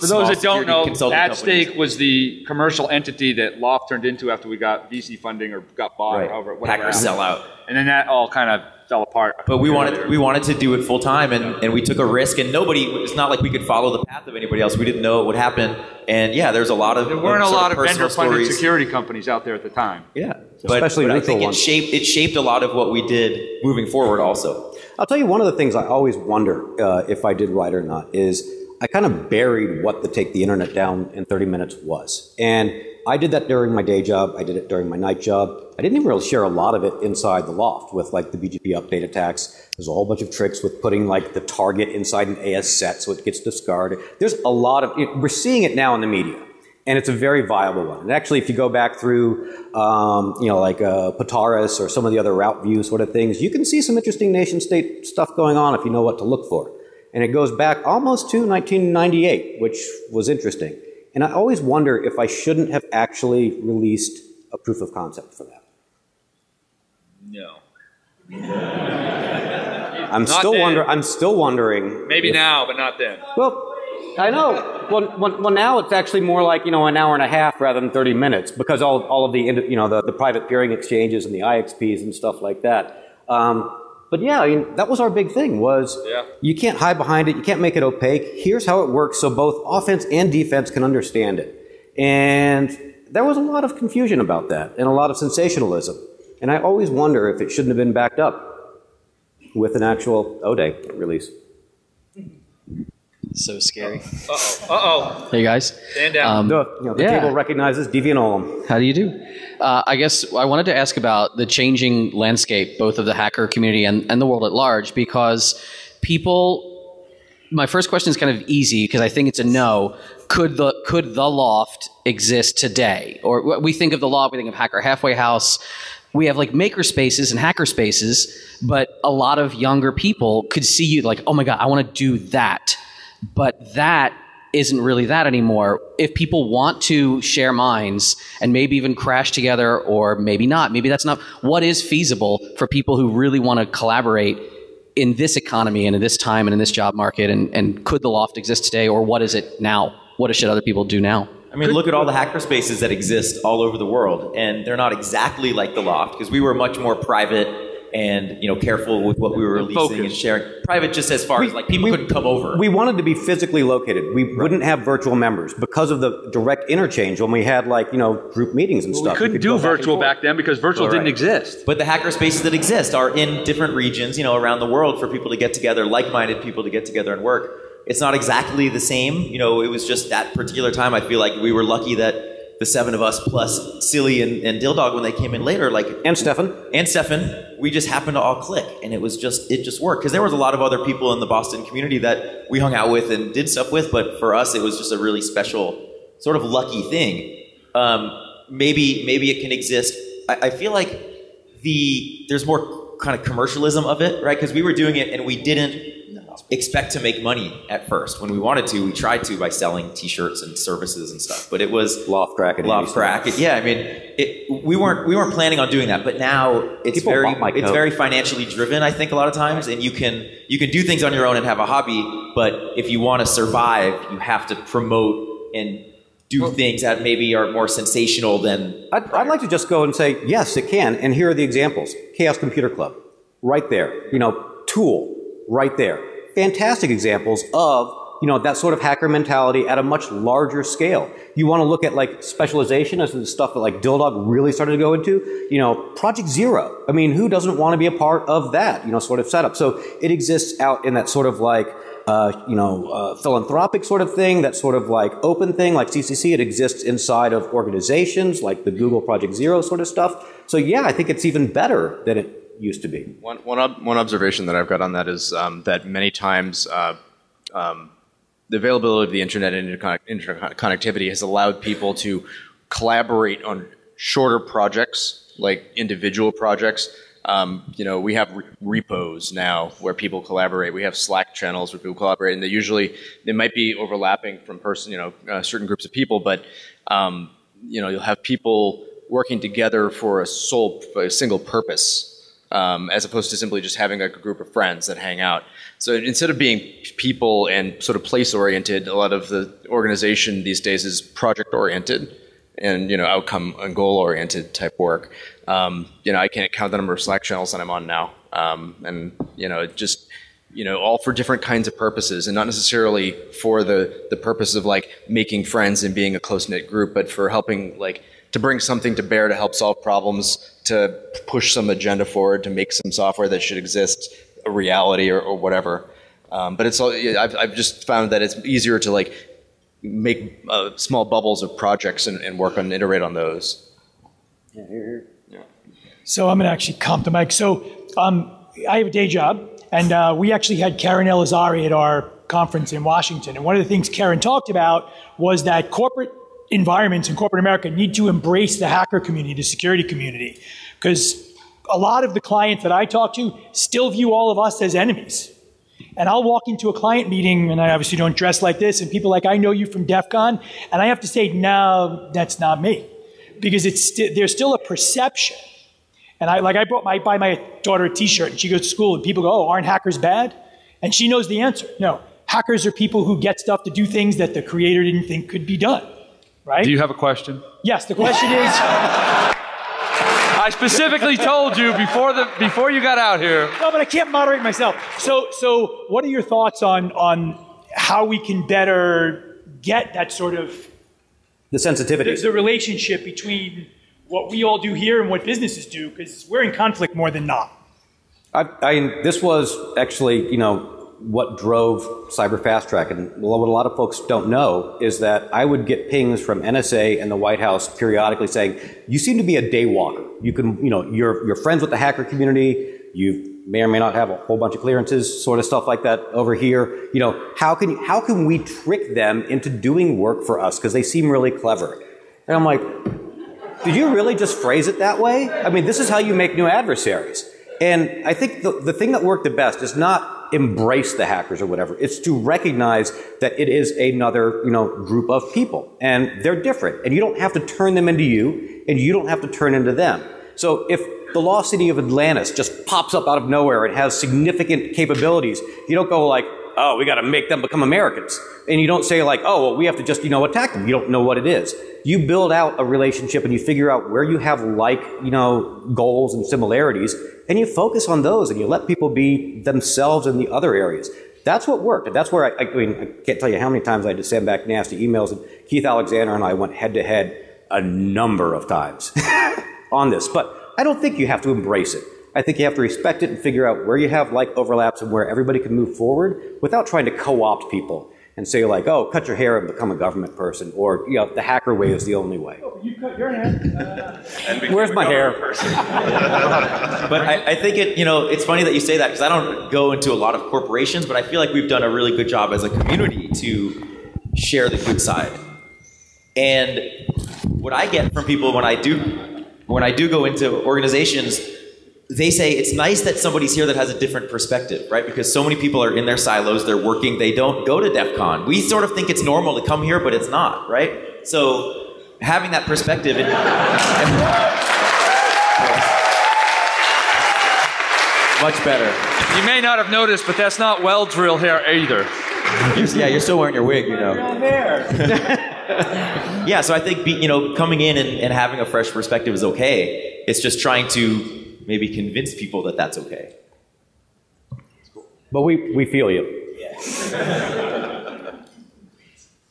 For those that don't know, At Stake was the commercial entity that L0pht turned into after we got VC funding or got bought or whatever. Hacker sellout. And then that all kind of fell apart. But we wanted to do it full time, and we took a risk, and nobody, it's not like we could follow the path of anybody else. We didn't know what would happen. And yeah, there's a lot of there weren't a lot of vendor funded security companies out there at the time. Yeah. Especially I think it shaped a lot of what we did moving forward also. I'll tell you, one of the things I always wonder if I did right or not is I kind of buried what the Take the Internet Down in 30 Minutes was. And I did that during my day job. I did it during my night job. I didn't even really share a lot of it inside the L0pht with, like, the BGP update attacks. There's a whole bunch of tricks with putting, like, the target inside an AS set so it gets discarded. There's a lot of it. We're seeing it now in the media, and it's a very viable one. And actually, if you go back through, Pataris or some of the other route view sort of things, you can see some interesting nation state stuff going on if you know what to look for. And it goes back almost to 1998, which was interesting. And I always wonder if I shouldn't have actually released a proof of concept for that. No. I'm still wondering. Maybe if, now, but not then. Well, I know. Well, now it's actually more like, you know, an hour and a half rather than 30 minutes because all of the, you know, the private peering exchanges and the IXPs and stuff like that. But yeah, I mean, that was our big thing was you can't hide behind it. You can't make it opaque. Here's how it works so both offense and defense can understand it. And there was a lot of confusion about that and a lot of sensationalism. And I always wonder if it shouldn't have been backed up with an actual O-Day release. So scary. Uh-oh. Hey, guys. Stand down. The table recognizes DeviantOlum. How do you do? I guess I wanted to ask about the changing landscape, both of the hacker community and the world at large, because people... My first question is kind of easy, because I think it's a no. Could the L0pht exist today? Or we think of the L0pht, we think of Hacker Halfway House. We have, like, maker spaces and hacker spaces, but a lot of younger people could see you like, oh, my God, I want to do that. But that isn't really that anymore. If people want to share minds and maybe even crash together or maybe not, maybe that's not what is feasible for people who really want to collaborate in this economy and in this time and in this job market, and could the L0pht exist today, or what is it now? What should other people do now? I mean, look at all the hacker spaces that exist all over the world, and they're not exactly like the L0pht because we were much more private and, you know, careful with what we were releasing and sharing. Private just as far as, like, people couldn't come over. We wanted to be physically located. We wouldn't have virtual members because of the direct interchange when we had, like, you know, group meetings and stuff. We couldn't do virtual back then because virtual didn't exist. But the hacker spaces that exist are in different regions, you know, around the world for people to get together, like-minded people to get together and work. It's not exactly the same. You know, it was just that particular time. I feel like we were lucky that the seven of us plus Silly and Dill Dog when they came in later, like, and Stefan, we just happened to all click, and it just worked because there was a lot of other people in the Boston community that we hung out with and did stuff with, but for us it was just a really special sort of lucky thing. Maybe it can exist. I feel like there's more kind of commercialism of it, right? Because we were doing it and we didn't expect to make money at first. When we wanted to, we tried to by selling T-shirts and services and stuff. But it was L0phtCrack. Yeah, I mean, we weren't planning on doing that. But now it's very financially driven. I think a lot of times, and you can do things on your own and have a hobby. But if you want to survive, you have to promote and do things that maybe are more sensational than. I'd like to just go and say yes, it can. And here are the examples: Chaos Computer Club, right there. You know, Tool, right there. Fantastic examples of, you know, that sort of hacker mentality at a much larger scale. You want to look at, like, specialization as the stuff that, like, Dill Dog really started to go into. You know, Project Zero. I mean, who doesn't want to be a part of that, you know, sort of setup? So it exists out in that sort of, like, philanthropic sort of thing, that sort of, like, open thing, like CCC. It exists inside of organizations like the Google Project Zero sort of stuff. So yeah, I think it's even better than it used to be. One observation that I've got on that is that many times the availability of the internet and interconnectivity has allowed people to collaborate on shorter projects like individual projects. You know, we have repos now where people collaborate. We have Slack channels where people collaborate, and they might be overlapping from certain groups of people, but you'll have people working together for a single purpose, as opposed to simply just having like a group of friends that hang out. So instead of being people and sort of place oriented, a lot of the organization these days is project oriented. And outcome and goal-oriented type work. I can't count the number of Slack channels that I'm on now, and all for different kinds of purposes, and not necessarily for the purpose of like making friends and being a close-knit group, but for helping to bring something to bear to help solve problems, to push some agenda forward, to make some software that should exist a reality or whatever. But it's all I've just found that it's easier to make small bubbles of projects and work on, iterate on those. Yeah. So I'm going to actually comp the mic. So I have a day job, and we actually had Karen Elazari at our conference in Washington. And one of the things Karen talked about was that corporate environments in corporate America need to embrace the hacker community, the security community, because a lot of the clients that I talk to still view all of us as enemies. And I'll walk into a client meeting, and I obviously don't dress like this, and people are like, I know you from DEFCON, and I have to say, no, that's not me. Because there's still a perception. And I buy my daughter a t-shirt, and she goes to school, and people go, oh, aren't hackers bad? And she knows the answer. No, hackers are people who get stuff to do things that the creator didn't think could be done, right? Do you have a question? Yes, the question is... I specifically told you before you got out here. No, but I can't moderate myself. So what are your thoughts on how we can better get that sort of the sensitivity, the relationship between what we all do here and what businesses do, because we're in conflict more than not. I this was actually what drove Cyber Fast Track, and what a lot of folks don't know is that I would get pings from NSA and the White House periodically saying, you seem to be a day walker. You can, you're friends with the hacker community, you may or may not have a whole bunch of clearances, sort of stuff like that over here. How can we trick them into doing work for us? Because they seem really clever. And I'm like, did you really just phrase it that way? I mean, this is how you make new adversaries. And I think the thing that worked the best is not embrace the hackers or whatever. It's to recognize that it is another, group of people, and they're different, and you don't have to turn them into you, and you don't have to turn into them. So if the lost city of Atlantis just pops up out of nowhere and has significant capabilities, you don't go like, oh, we got to make them become Americans, and you don't say like, oh, well, we have to just attack them. You don't know what it is. You build out a relationship, and you figure out where you have goals and similarities. And you focus on those, and you let people be themselves in the other areas. That's what worked. And that's where I can't tell you how many times I had to send back nasty emails. And Keith Alexander and I went head-to-head a number of times on this. But I don't think you have to embrace it. I think you have to respect it and figure out where you have overlaps and where everybody can move forward without trying to co-opt people and say like, oh, cut your hair and become a government person, or the hacker way is the only way. Oh, you cut your hair. Where's my hair? But I think it's funny that you say that, because I don't go into a lot of corporations, but I feel like we've done a really good job as a community to share the good side. And what I get from people when I do go into organizations, they say it's nice that somebody's here that has a different perspective, right? Because so many people are in their silos, they're working, they don't go to DEF CON. We sort of think it's normal to come here, but it's not, right? So having that perspective and much better. You may not have noticed, but that's not well drill hair either. Yeah, you're still wearing your wig, Yeah, so I think coming in and having a fresh perspective is okay. It's just trying to maybe convince people that that's okay. But we feel you. Yeah.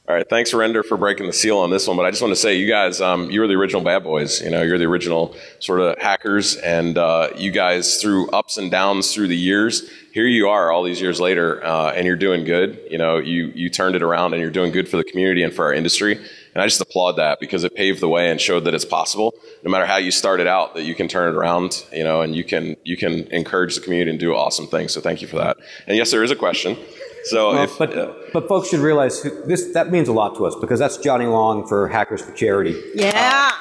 All right, thanks, Render, for breaking the seal on this one. But I just want to say, you guys, you were the original bad boys. You're the original sort of hackers. And you guys, through ups and downs through the years, here you are all these years later, and you're doing good. You turned it around, and you're doing good for the community and for our industry. And I just applaud that, because it paved the way and showed that it's possible, no matter how you started out, that you can turn it around, and you can encourage the community and do awesome things. So thank you for that. And yes, there is a question. So but folks should realize that means a lot to us, because that's Johnny Long for Hackers for Charity. Yeah.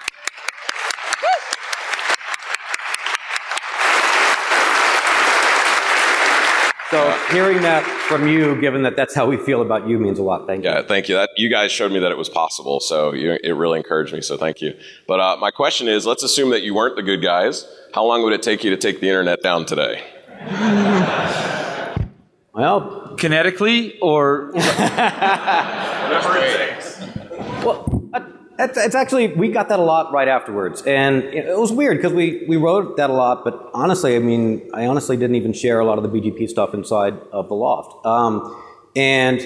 So hearing that from you, given that that's how we feel about you, means a lot. Thank you. Yeah, thank you. That, you guys showed me that it was possible, so it really encouraged me, so thank you. But my question is, let's assume that you weren't the good guys. How long would it take you to take the internet down today? Well, kinetically or? Whatever it takes. Well, it's actually, we got that a lot right afterwards. And it was weird because we wrote that a lot, but honestly, I mean, I honestly didn't even share a lot of the BGP stuff inside of the loft. And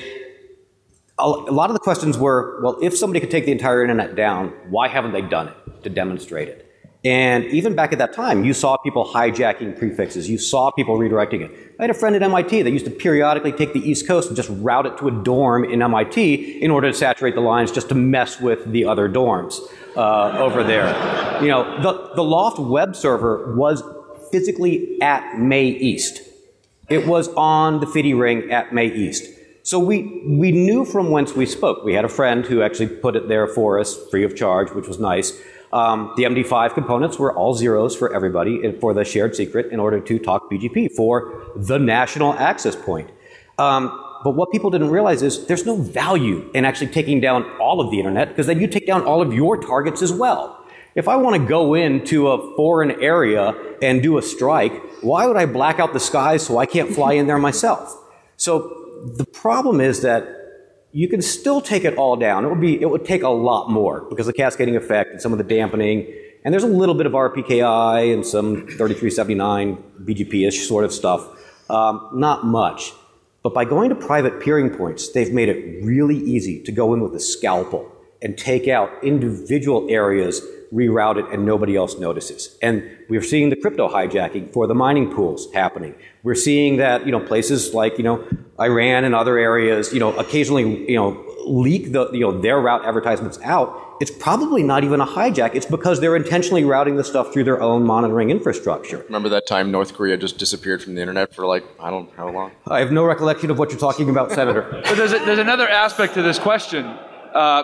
a lot of the questions were, well, if somebody could take the entire internet down, why haven't they done it to demonstrate it? And even back at that time, you saw people hijacking prefixes. You saw people redirecting it. I had a friend at MIT that used to periodically take the East Coast and just route it to a dorm in MIT in order to saturate the lines just to mess with the other dorms over there. You know, the Loft web server was physically at May East. It was on the FIDI ring at May East. So we knew from whence we spoke. We had a friend who actually put it there for us free of charge, which was nice. The MD5 components were all zeros for everybody and for the shared secret in order to talk BGP for the national access point. But what people didn't realize is there's no value in actually taking down all of the internet, because then you take down all of your targets as well. If I want to go into a foreign area and do a strike, why would I black out the skies so I can't fly in there myself? So the problem is that you can still take it all down. It would take a lot more because of the cascading effect and some of the dampening. And there's a little bit of RPKI and some 3379 BGP-ish sort of stuff. Not much. But by going to private peering points, they've made it really easy to go in with a scalpel and take out individual areas, reroute it, and nobody else notices. And we're seeing the crypto hijacking for the mining pools happening. We're seeing that, you know, places like, you know, Iran and other areas, you know, occasionally, you know, leak the, you know, their route advertisements out. It's probably not even a hijack. It's because they're intentionally routing the stuff through their own monitoring infrastructure. Remember that time North Korea just disappeared from the internet for like, I don't know how long? I have no recollection of what you're talking about, Senator. But there's another aspect to this question.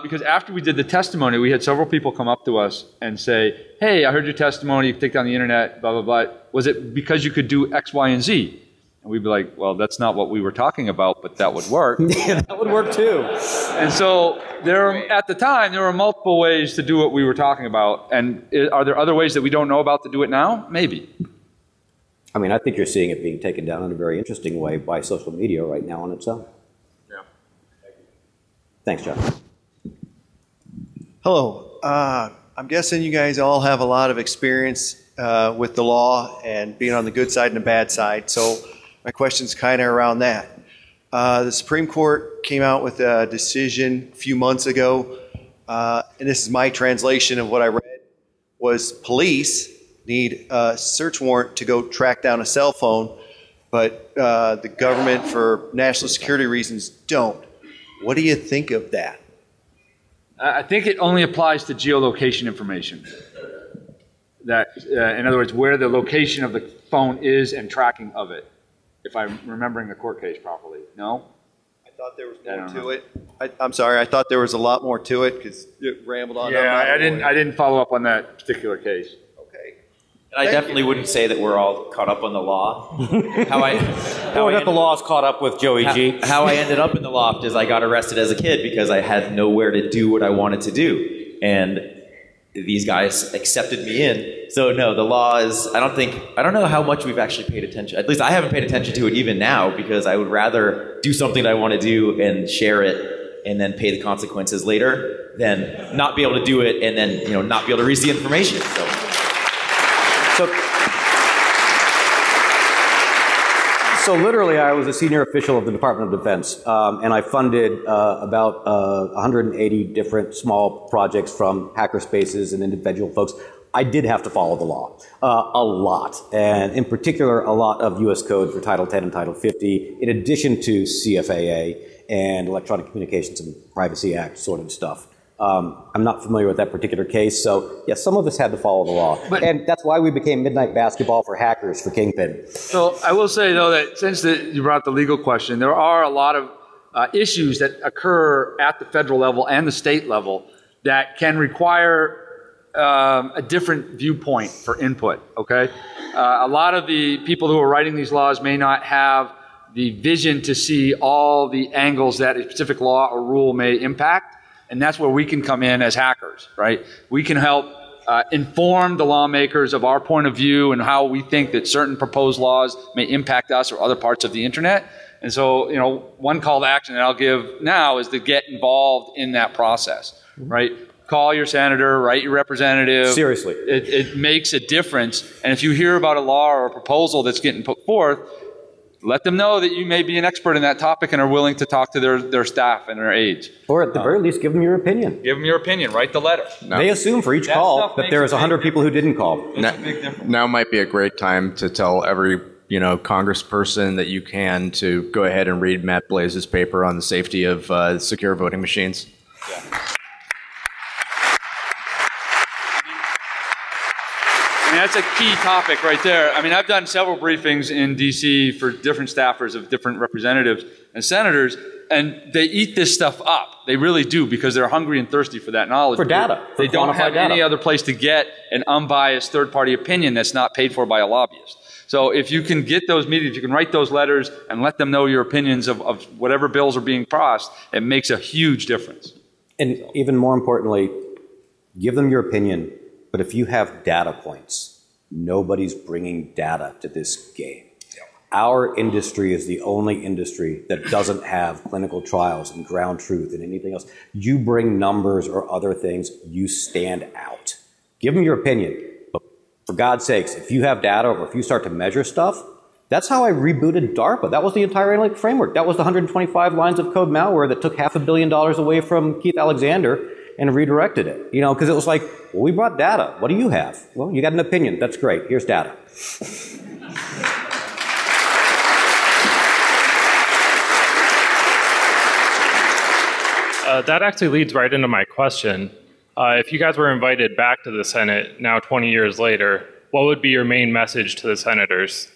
Because after we did the testimony, we had several people come up to us and say, hey, I heard your testimony, you take down the internet, blah, blah, blah. Was it because you could do X, Y, and Z? And we'd be like, well, that's not what we were talking about, but that would work. Yeah, that would work too. And so at the time, there were multiple ways to do what we were talking about. And are there other ways that we don't know about to do it now? Maybe. I mean, I think you're seeing it being taken down in a very interesting way by social media right now on its own. Yeah. Thanks, John. Hello. I'm guessing you guys all have a lot of experience with the law and being on the good side and the bad side, so my question's kind of around that. The Supreme Court came out with a decision a few months ago, and this is my translation of what I read, was police need a search warrant to go track down a cell phone, but the government for national security reasons don't. What do you think of that? I think it only applies to geolocation information. That, in other words, where the location of the phone is and tracking of it, if I'm remembering the court case properly. No? I thought there was more to it. I'm sorry, I thought there was a lot more to it because it rambled on. Yeah, I didn't follow up on that particular case. Okay. And I definitely wouldn't say that we're all caught up on the law. The law is caught up with Joey G. How I ended up in the loft is I got arrested as a kid because I had nowhere to do what I wanted to do. And these guys accepted me in. So no, the law is, I don't know how much we've actually paid attention. At least I haven't paid attention to it even now, because I would rather do something that I want to do and share it and then pay the consequences later than not be able to do it and then, you know, not be able to read the information. So literally, I was a senior official of the Department of Defense, and I funded about 180 different small projects from hackerspaces and individual folks. I did have to follow the law a lot, and in particular, a lot of U.S. code for Title 10 and Title 50, in addition to CFAA and Electronic Communications and Privacy Act sort of stuff. I'm not familiar with that particular case, so yes, some of us had to follow the law. But, and that's why we became midnight basketball for hackers for Kingpin. So I will say, though, that since you brought the legal question, there are a lot of issues that occur at the federal level and the state level that can require a different viewpoint for input, okay? A lot of the people who are writing these laws may not have the vision to see all the angles that a specific law or rule may impact. And that's where we can come in as hackers, right? We can help inform the lawmakers of our point of view and how we think that certain proposed laws may impact us or other parts of the internet. And so, you know, one call to action that I'll give now is to get involved in that process, right? Call your senator, write your representative. Seriously. It makes a difference. And if you hear about a law or a proposal that's getting put forth, let them know that you may be an expert in that topic and are willing to talk to their staff and their aides. Or at the very least, give them your opinion. Give them your opinion. Write the letter. No. They assume for each call that there is 100 people who didn't call. Now, might be a great time to tell every congressperson that you can to go ahead and read Matt Blaze's paper on the safety of secure voting machines. Yeah. That's a key topic right there. I mean, I've done several briefings in D.C. for different staffers of different representatives and senators, and they eat this stuff up. They really do, because they're hungry and thirsty for that knowledge. For data. They don't have any other place to get an unbiased third-party opinion that's not paid for by a lobbyist. So if you can get those meetings, you can write those letters and let them know your opinions of whatever bills are being passed, it makes a huge difference. And even more importantly, give them your opinion. But if you have data points, nobody's bringing data to this game. Yep. Our industry is the only industry that doesn't have clinical trials and ground truth and anything else. You bring numbers or other things, you stand out. Give them your opinion. But for God's sakes, if you have data or if you start to measure stuff, that's how I rebooted DARPA. That was the entire analytic framework. That was the 125 lines of code malware that took $500 million away from Keith Alexander and redirected it, because it was like, well, we brought data. What do you have? Well, you got an opinion. That's great. Here's data. That actually leads right into my question. If you guys were invited back to the Senate now 20 years later, what would be your main message to the senators?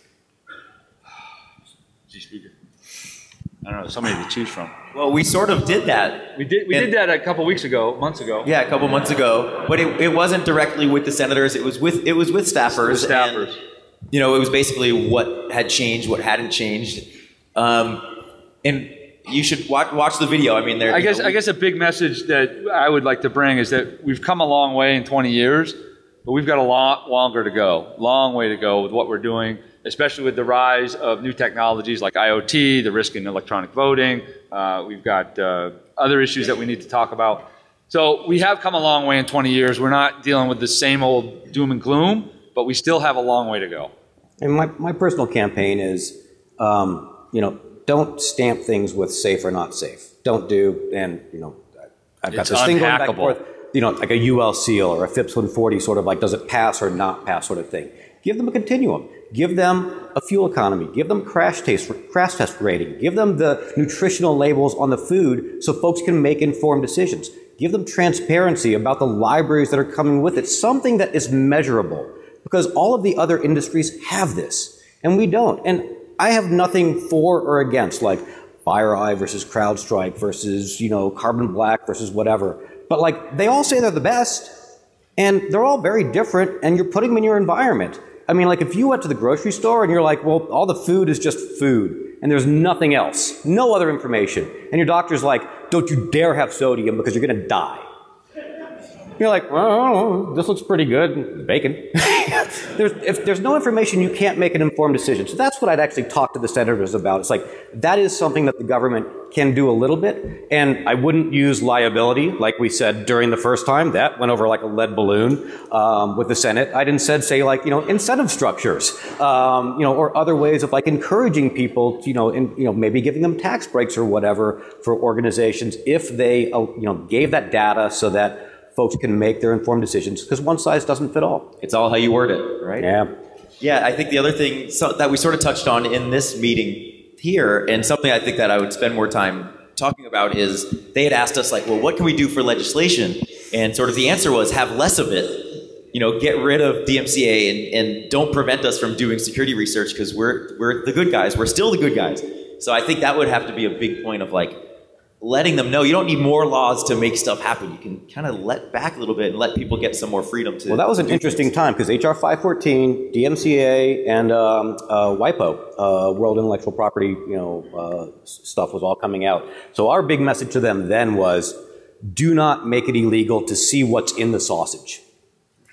I don't know, somebody to choose from. Well, we sort of did that. We did that a couple weeks ago, months ago. Yeah, a couple months ago. But it wasn't directly with the senators. It was with staffers. And, it was basically what had changed, what hadn't changed. And you should watch the video. I mean, I guess a big message that I would like to bring is that we've come a long way in 20 years, but we've got a lot longer to go. Long way to go with what we're doing, especially with the rise of new technologies like IoT, the risk in electronic voting. We've got other issues that we need to talk about. So we have come a long way in 20 years. We're not dealing with the same old doom and gloom, but we still have a long way to go. And my personal campaign is, don't stamp things with safe or not safe. Don't do, and, I've got this thing going back and forth, like a UL seal or a FIPS 140 sort of like, does it pass or not pass sort of thing. Give them a continuum. Give them a fuel economy. Give them crash test rating. Give them the nutritional labels on the food so folks can make informed decisions. Give them transparency about the libraries that are coming with it, something that is measurable, because all of the other industries have this, and we don't. And I have nothing for or against, like FireEye versus CrowdStrike versus, Carbon Black versus whatever. But, they all say they're the best, and they're all very different, and you're putting them in your environment. I mean, if you went to the grocery store and you're like, well, all the food is just food and there's nothing else, no other information. And your doctor's like, don't you dare have sodium because you're going to die. You're like, well, this looks pretty good, bacon. If there's no information, you can't make an informed decision. So that's what I'd actually talk to the senators about. It's like, that is something that the government can do a little bit. And I wouldn't use liability, like we said during the first time. That went over like a lead balloon with the Senate. I'd instead say, incentive structures, or other ways of encouraging people, maybe giving them tax breaks or whatever for organizations if they, gave that data so that folks can make their informed decisions, because one size doesn't fit all. It's all how you word it, right? Yeah. Yeah, I think the other thing that we sort of touched on in this meeting here, and something I think that I would spend more time talking about, is they had asked us, well, what can we do for legislation? And sort of the answer was, have less of it. Get rid of DMCA and don't prevent us from doing security research, because we're the good guys. We're still the good guys. So I think that would have to be a big point of letting them know you don't need more laws to make stuff happen. You can kind of let back a little bit and let people get some more freedom to. Well, that was an interesting time because HR 514, DMCA, and WIPO, World Intellectual Property, stuff was all coming out. So our big message to them then was, do not make it illegal to see what's in the sausage.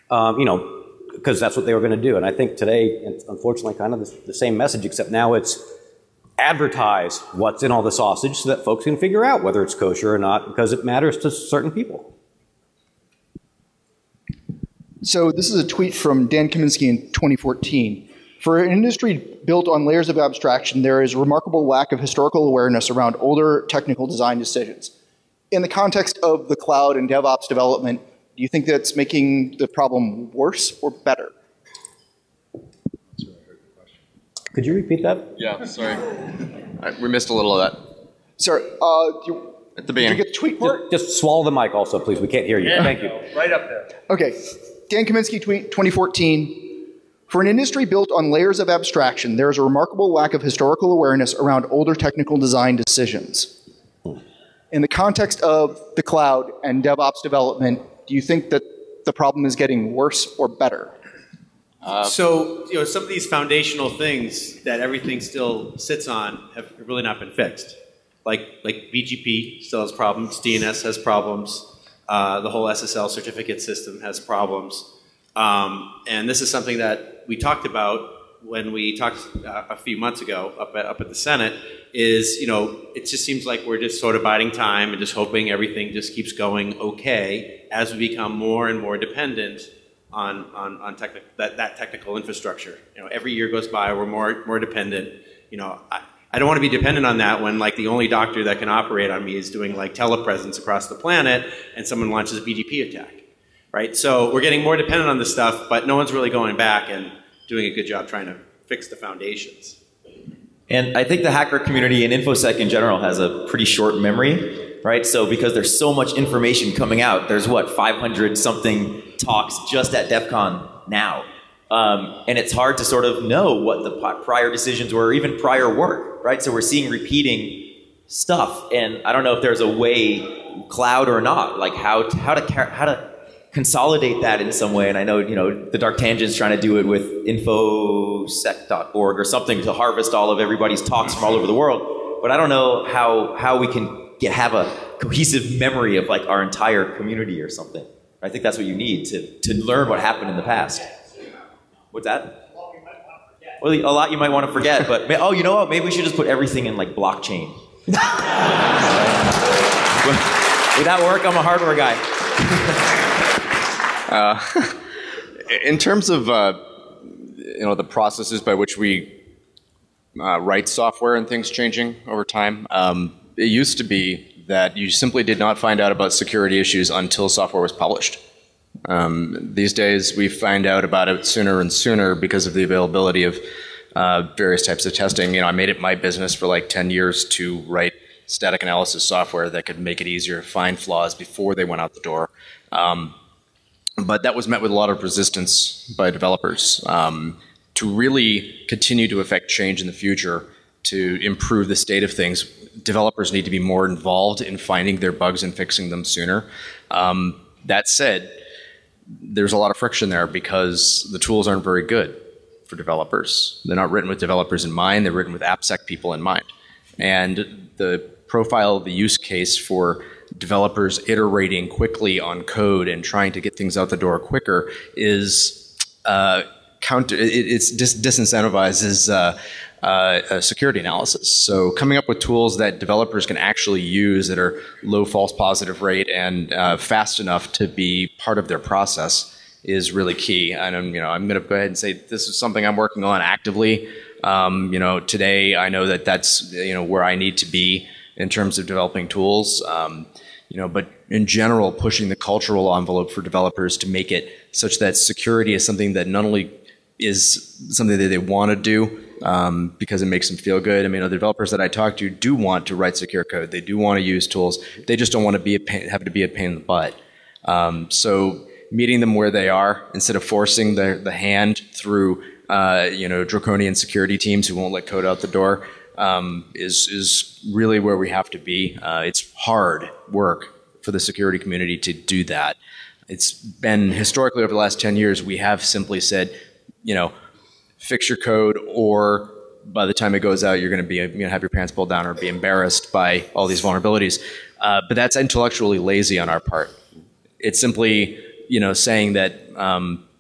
Because that's what they were going to do. And I think today, it's unfortunately, kind of the same message, except now it's advertise what's in all the sausage so that folks can figure out whether it's kosher or not, because it matters to certain people. So this is a tweet from Dan Kaminsky in 2014. For an industry built on layers of abstraction, there is a remarkable lack of historical awareness around older technical design decisions. In the context of the cloud and DevOps development, do you think that's making the problem worse or better? Could you repeat that? Yeah, sorry. We missed a little of that. Sorry, at the beginning. Did you get the tweet part? Just swallow the mic also, please. We can't hear you. Yeah. Thank you. Right up there. Okay. Dan Kaminsky tweet, 2014. For an industry built on layers of abstraction, there is a remarkable lack of historical awareness around older technical design decisions. In the context of the cloud and DevOps development, do you think that the problem is getting worse or better? So, some of these foundational things that everything still sits on have really not been fixed. Like BGP still has problems, DNS has problems, the whole SSL certificate system has problems. And this is something that we talked about when we talked a few months ago up at the Senate, is, it just seems like we're just sort of biding time and just hoping everything just keeps going okay as we become more and more dependent on that technical infrastructure. Every year goes by, we're more dependent. I don't want to be dependent on that when the only doctor that can operate on me is doing telepresence across the planet and someone launches a BGP attack, right? So we're getting more dependent on this stuff, but no one's really going back and doing a good job trying to fix the foundations. And I think the hacker community and InfoSec in general has a pretty short memory. Right, so because there's so much information coming out, there's 500-something talks just at DEF CON now. And it's hard to sort of know what the prior decisions were, or even prior work, right? So we're seeing repeating stuff, and I don't know if there's a way, cloud or not, how to consolidate that in some way. And I know, the Dark Tangent's trying to do it with infosec.org or something to harvest all of everybody's talks from all over the world, but I don't know how we can have a cohesive memory of our entire community or something. I think that's what you need to learn what happened in the past. What's that? Well, a lot you might want to forget, but oh, you know what? Maybe we should just put everything in blockchain. Would that work? I'm a hardware guy. In terms of the processes by which we write software and things changing over time. It used to be that you simply did not find out about security issues until software was published. These days, we find out about it sooner and sooner because of the availability of various types of testing. I made it my business for 10 years to write static analysis software that could make it easier to find flaws before they went out the door. But that was met with a lot of resistance by developers. To really continue to affect change in the future, to improve the state of things, developers need to be more involved in finding their bugs and fixing them sooner. That said, there's a lot of friction there because the tools aren't very good for developers. They're not written with developers in mind, they're written with AppSec people in mind. And the profile of the use case for developers iterating quickly on code and trying to get things out the door quicker is disincentivizes security analysis. So coming up with tools that developers can actually use that are low false positive rate and fast enough to be part of their process is really key. And I'm going to go ahead and say this is something I'm working on actively. Today I know that that's where I need to be in terms of developing tools. But in general, pushing the cultural envelope for developers to make it such that security is something that not only is something that they want to do because it makes them feel good. The developers that I talk to do want to write secure code. They do want to use tools. They just don't want to be have to be a pain in the butt. So meeting them where they are instead of forcing the hand through draconian security teams who won't let code out the door is really where we have to be. It's hard work for the security community to do that. It's been historically over the last 10 years, we have simply said, you know, fix your code, or by the time it goes out, you're going to be, you know, have your pants pulled down or be embarrassed by all these vulnerabilities. But that's intellectually lazy on our part. It's simply, you know, saying that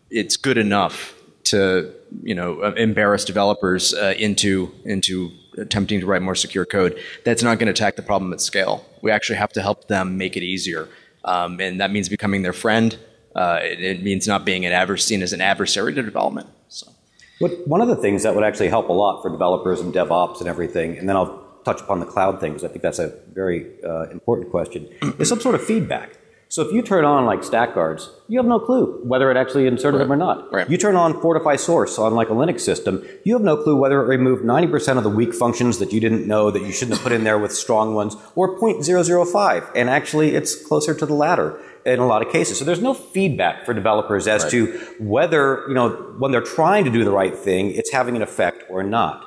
it's good enough to, you know, embarrass developers into attempting to write more secure code. That's not going to attack the problem at scale. We actually have to help them make it easier, and that means becoming their friend. It means not being seen as an adversary to development. So, one of the things that would actually help a lot for developers and DevOps and everything, and then I'll touch upon the cloud thing because I think that's a very important question, is some sort of feedback. So if you turn on like stack guards, you have no clue whether it actually inserted them or not. You turn on Fortify Source on like a Linux system, you have no clue whether it removed 90% of the weak functions that you didn't know that you shouldn't have put in there with strong ones, or 0.005, and actually it's closer to the latter in a lot of cases. So there's no feedback for developers as to whether, you know, when they're trying to do the right thing, it's having an effect or not.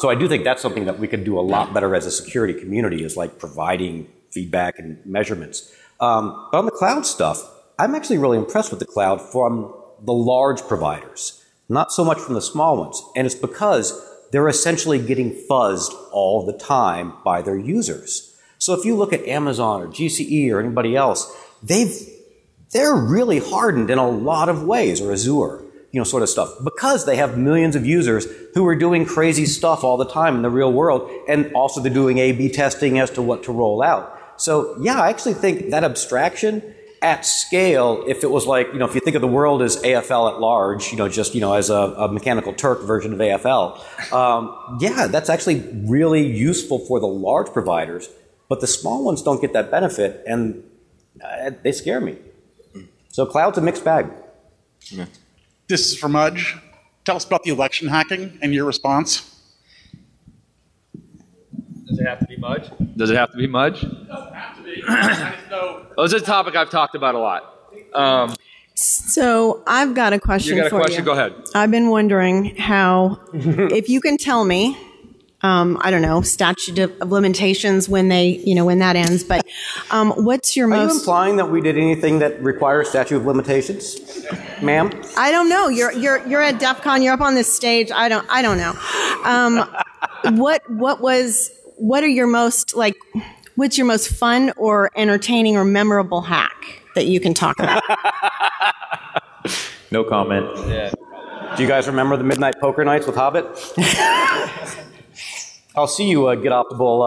So I do think that's something that we could do a lot better as a security community, is like providing feedback and measurements. But on the cloud stuff, I'm actually really impressed with the cloud from the large providers, not so much from the small ones. And it's because they're essentially getting fuzzed all the time by their users. So if you look at Amazon or GCE or anybody else, they're really hardened in a lot of ways, or Azure, you know, sort of stuff, because they have millions of users who are doing crazy stuff all the time in the real world, and also they're doing A/B testing as to what to roll out. So yeah, I actually think that abstraction at scale, if it was like, you know, if you think of the world as AFL at large, you know, just, you know, as a Mechanical Turk version of AFL, yeah, that's actually really useful for the large providers, but the small ones don't get that benefit, and they scare me. So cloud's a mixed bag. Yeah. This is from Mudge. Tell us about the election hacking and your response. Does it have to be Mudge? Does it have to be Mudge? It doesn't have to be. I just know. Well, this is a topic I've talked about a lot. So I've got a question for you. You got a question? Go ahead. I've been wondering how, if you can tell me, I don't know, statute of limitations when they, you know, when that ends. But what's your most? Are you implying that we did anything that requires statute of limitations, ma'am? I don't know. You're at DEF CON. You're up on this stage. I don't know. What are your most, like, what's your most fun or entertaining or memorable hack that you can talk about? No comment. Yeah. Do you guys remember the midnight poker nights with Hobbit? I'll see you get optimal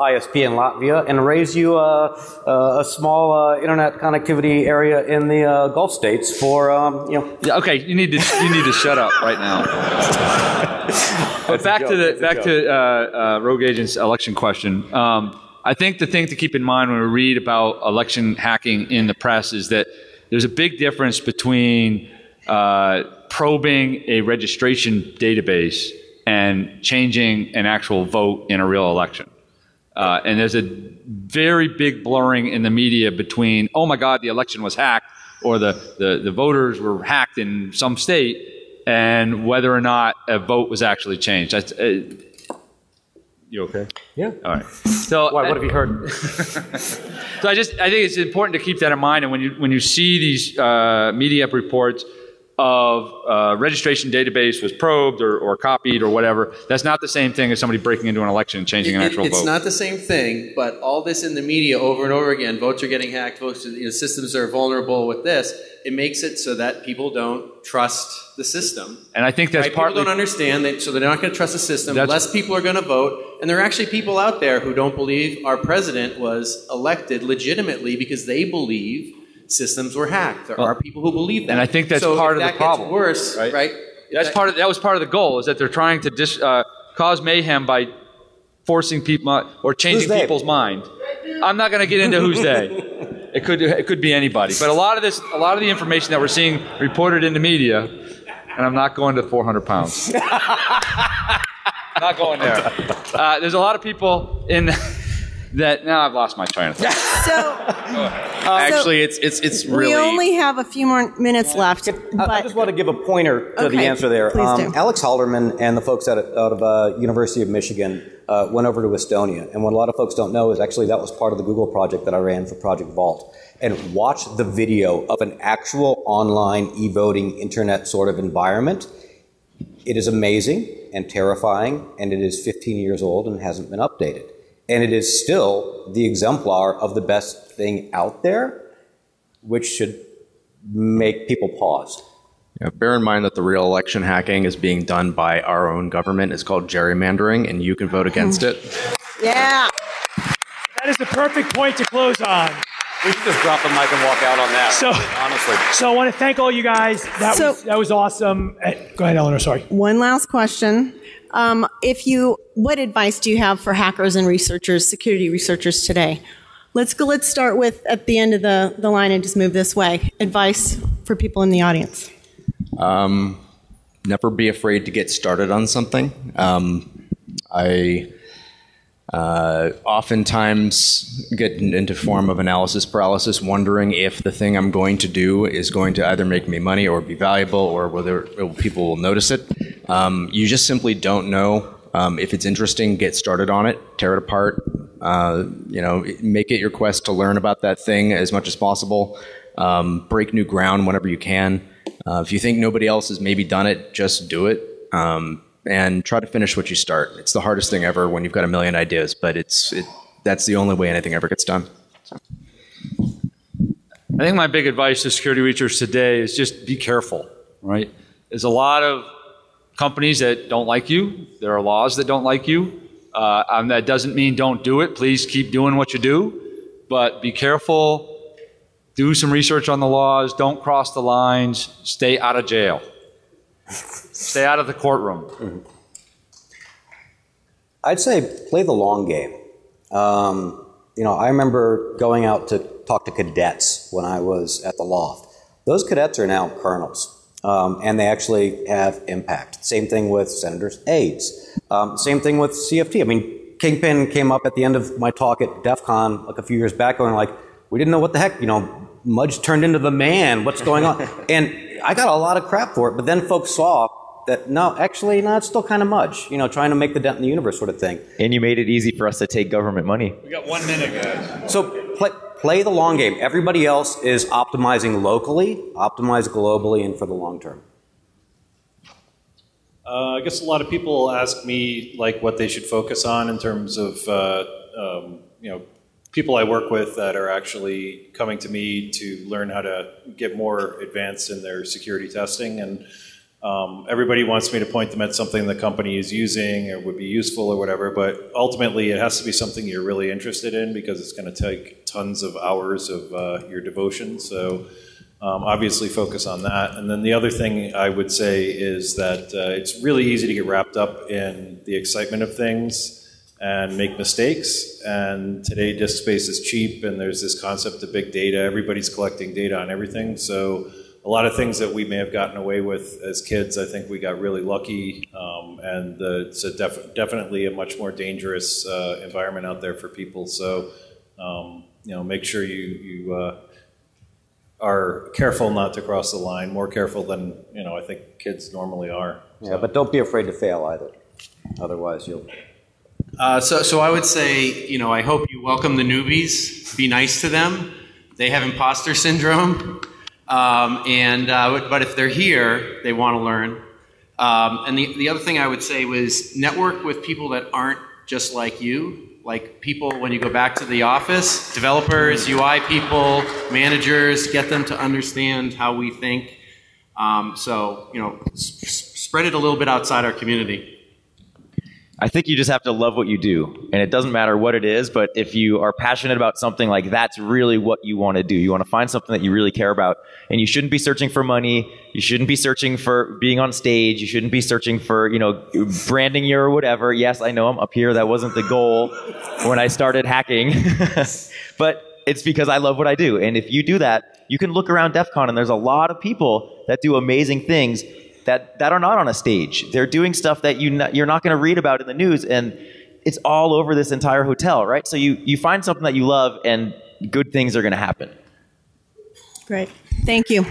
ISP in Latvia and raise you a small internet connectivity area in the Gulf states for you know. Yeah, okay, you need to shut up right now. But back to Rogue Agent's election question. I think the thing to keep in mind when we read about election hacking in the press is that there's a big difference between probing a registration database and changing an actual vote in a real election. And there's a very big blurring in the media between, oh my God, the election was hacked, or the voters were hacked in some state, and whether or not a vote was actually changed. You okay? Yeah. All right. So why, what have you heard? So I think it's important to keep that in mind. And when you see these media reports of registration database was probed or copied or whatever, that's not the same thing as somebody breaking into an election and changing an actual vote. It's not the same thing, but all this in the media over and over again, votes are getting hacked, votes, you know, systems are vulnerable with this, it makes it so that people don't trust the system. And I think that's partly... People don't understand, so they're not going to trust the system, less people are going to vote, and there are actually people out there who don't believe our president was elected legitimately because they believe systems were hacked. There are people who believe that, and I think that's part of the problem. Gets worse, right? That's part of, that was part of the goal, is that they're trying to cause mayhem by forcing people or changing people's mind. I'm not going to get into who's they. It could be anybody. But a lot of the information that we're seeing reported in the media, and I'm not going to 400 pounds. Not going there. There's a lot of people in. that now I've lost my train of thought. So actually, it's really. We only have a few more minutes left. I just want to give a pointer to the answer there. Alex Halderman and the folks out of University of Michigan went over to Estonia, and what a lot of folks don't know is actually that was part of the Google project that I ran for Project Vault. And watch the video of an actual online e-voting internet sort of environment. It is amazing and terrifying, and it is 15 years old and hasn't been updated. And it is still the exemplar of the best thing out there, which should make people pause. Yeah, bear in mind that the real election hacking is being done by our own government. It's called gerrymandering, and you can vote against it. Yeah. That is the perfect point to close on. We should just drop the mic and walk out on that, honestly. So I want to thank all you guys. That was awesome. Go ahead, Eleanor, sorry. One last question. What advice do you have for hackers and researchers, security researchers today? Let's start with at the end of the line and just move this way. Advice for people in the audience. Never be afraid to get started on something. I oftentimes get into form of analysis paralysis, wondering if the thing I'm going to do is going to either make me money or be valuable or whether people will notice it. You just simply don't know. If it's interesting, get started on it, tear it apart, make it your quest to learn about that thing as much as possible, break new ground whenever you can. If you think nobody else has maybe done it, just do it. And try to finish what you start. It's the hardest thing ever when you've got a million ideas, but that's the only way anything ever gets done. So. I think my big advice to security researchers today is just be careful, right? There's a lot of companies that don't like you. There are laws that don't like you. That doesn't mean don't do it. Please keep doing what you do, but be careful. Do some research on the laws. Don't cross the lines. Stay out of jail. Stay out of the courtroom. Mm-hmm. I'd say play the long game. I remember going out to talk to cadets when I was at the Loft. Those cadets are now colonels, and they actually have impact. Same thing with senators' aides. Same thing with CFT. I mean, Kingpin came up at the end of my talk at DEFCON like a few years back going like, we didn't know what the heck, Mudge turned into the man, what's going on? And I got a lot of crap for it, but then folks saw that, no, it's still kind of Mudge, trying to make the dent in the universe sort of thing. And you made it easy for us to take government money. We got 1 minute, guys. So play the long game. Everybody else is optimizing locally, optimize globally, and for the long term. I guess a lot of people ask me, what they should focus on in terms of, people I work with that are actually coming to me to learn how to get more advanced in their security testing. And everybody wants me to point them at something the company is using or would be useful or whatever, but ultimately it has to be something you're really interested in because it's going to take tons of hours of your devotion. So obviously focus on that. And then the other thing I would say is that it's really easy to get wrapped up in the excitement of things and make mistakes. And today disk space is cheap and there's this concept of big data. Everybody's collecting data on everything. So a lot of things that we may have gotten away with as kids, I think we got really lucky. It's definitely a much more dangerous environment out there for people. So make sure you are careful not to cross the line, more careful than I think kids normally are. So. Yeah, but don't be afraid to fail either. Otherwise you'll... So I would say, I hope you welcome the newbies. Be nice to them. They have imposter syndrome. But if they're here, they want to learn. And the other thing I would say was network with people that aren't just like you. Like people, when you go back to the office, developers, UI people, managers, get them to understand how we think. Spread it a little bit outside our community. I think you just have to love what you do, and it doesn't matter what it is, but if you are passionate about something, that's really what you want to do. You want to find something that you really care about, and you shouldn't be searching for money. You shouldn't be searching for being on stage. You shouldn't be searching for, branding or whatever. Yes, I know I'm up here. That wasn't the goal when I started hacking, but it's because I love what I do, and if you do that, you can look around DEF CON, and there's a lot of people that do amazing things that are not on a stage. They're doing stuff that you're not going to read about in the news, and it's all over this entire hotel, right? So you find something that you love and good things are going to happen. Great. Thank you.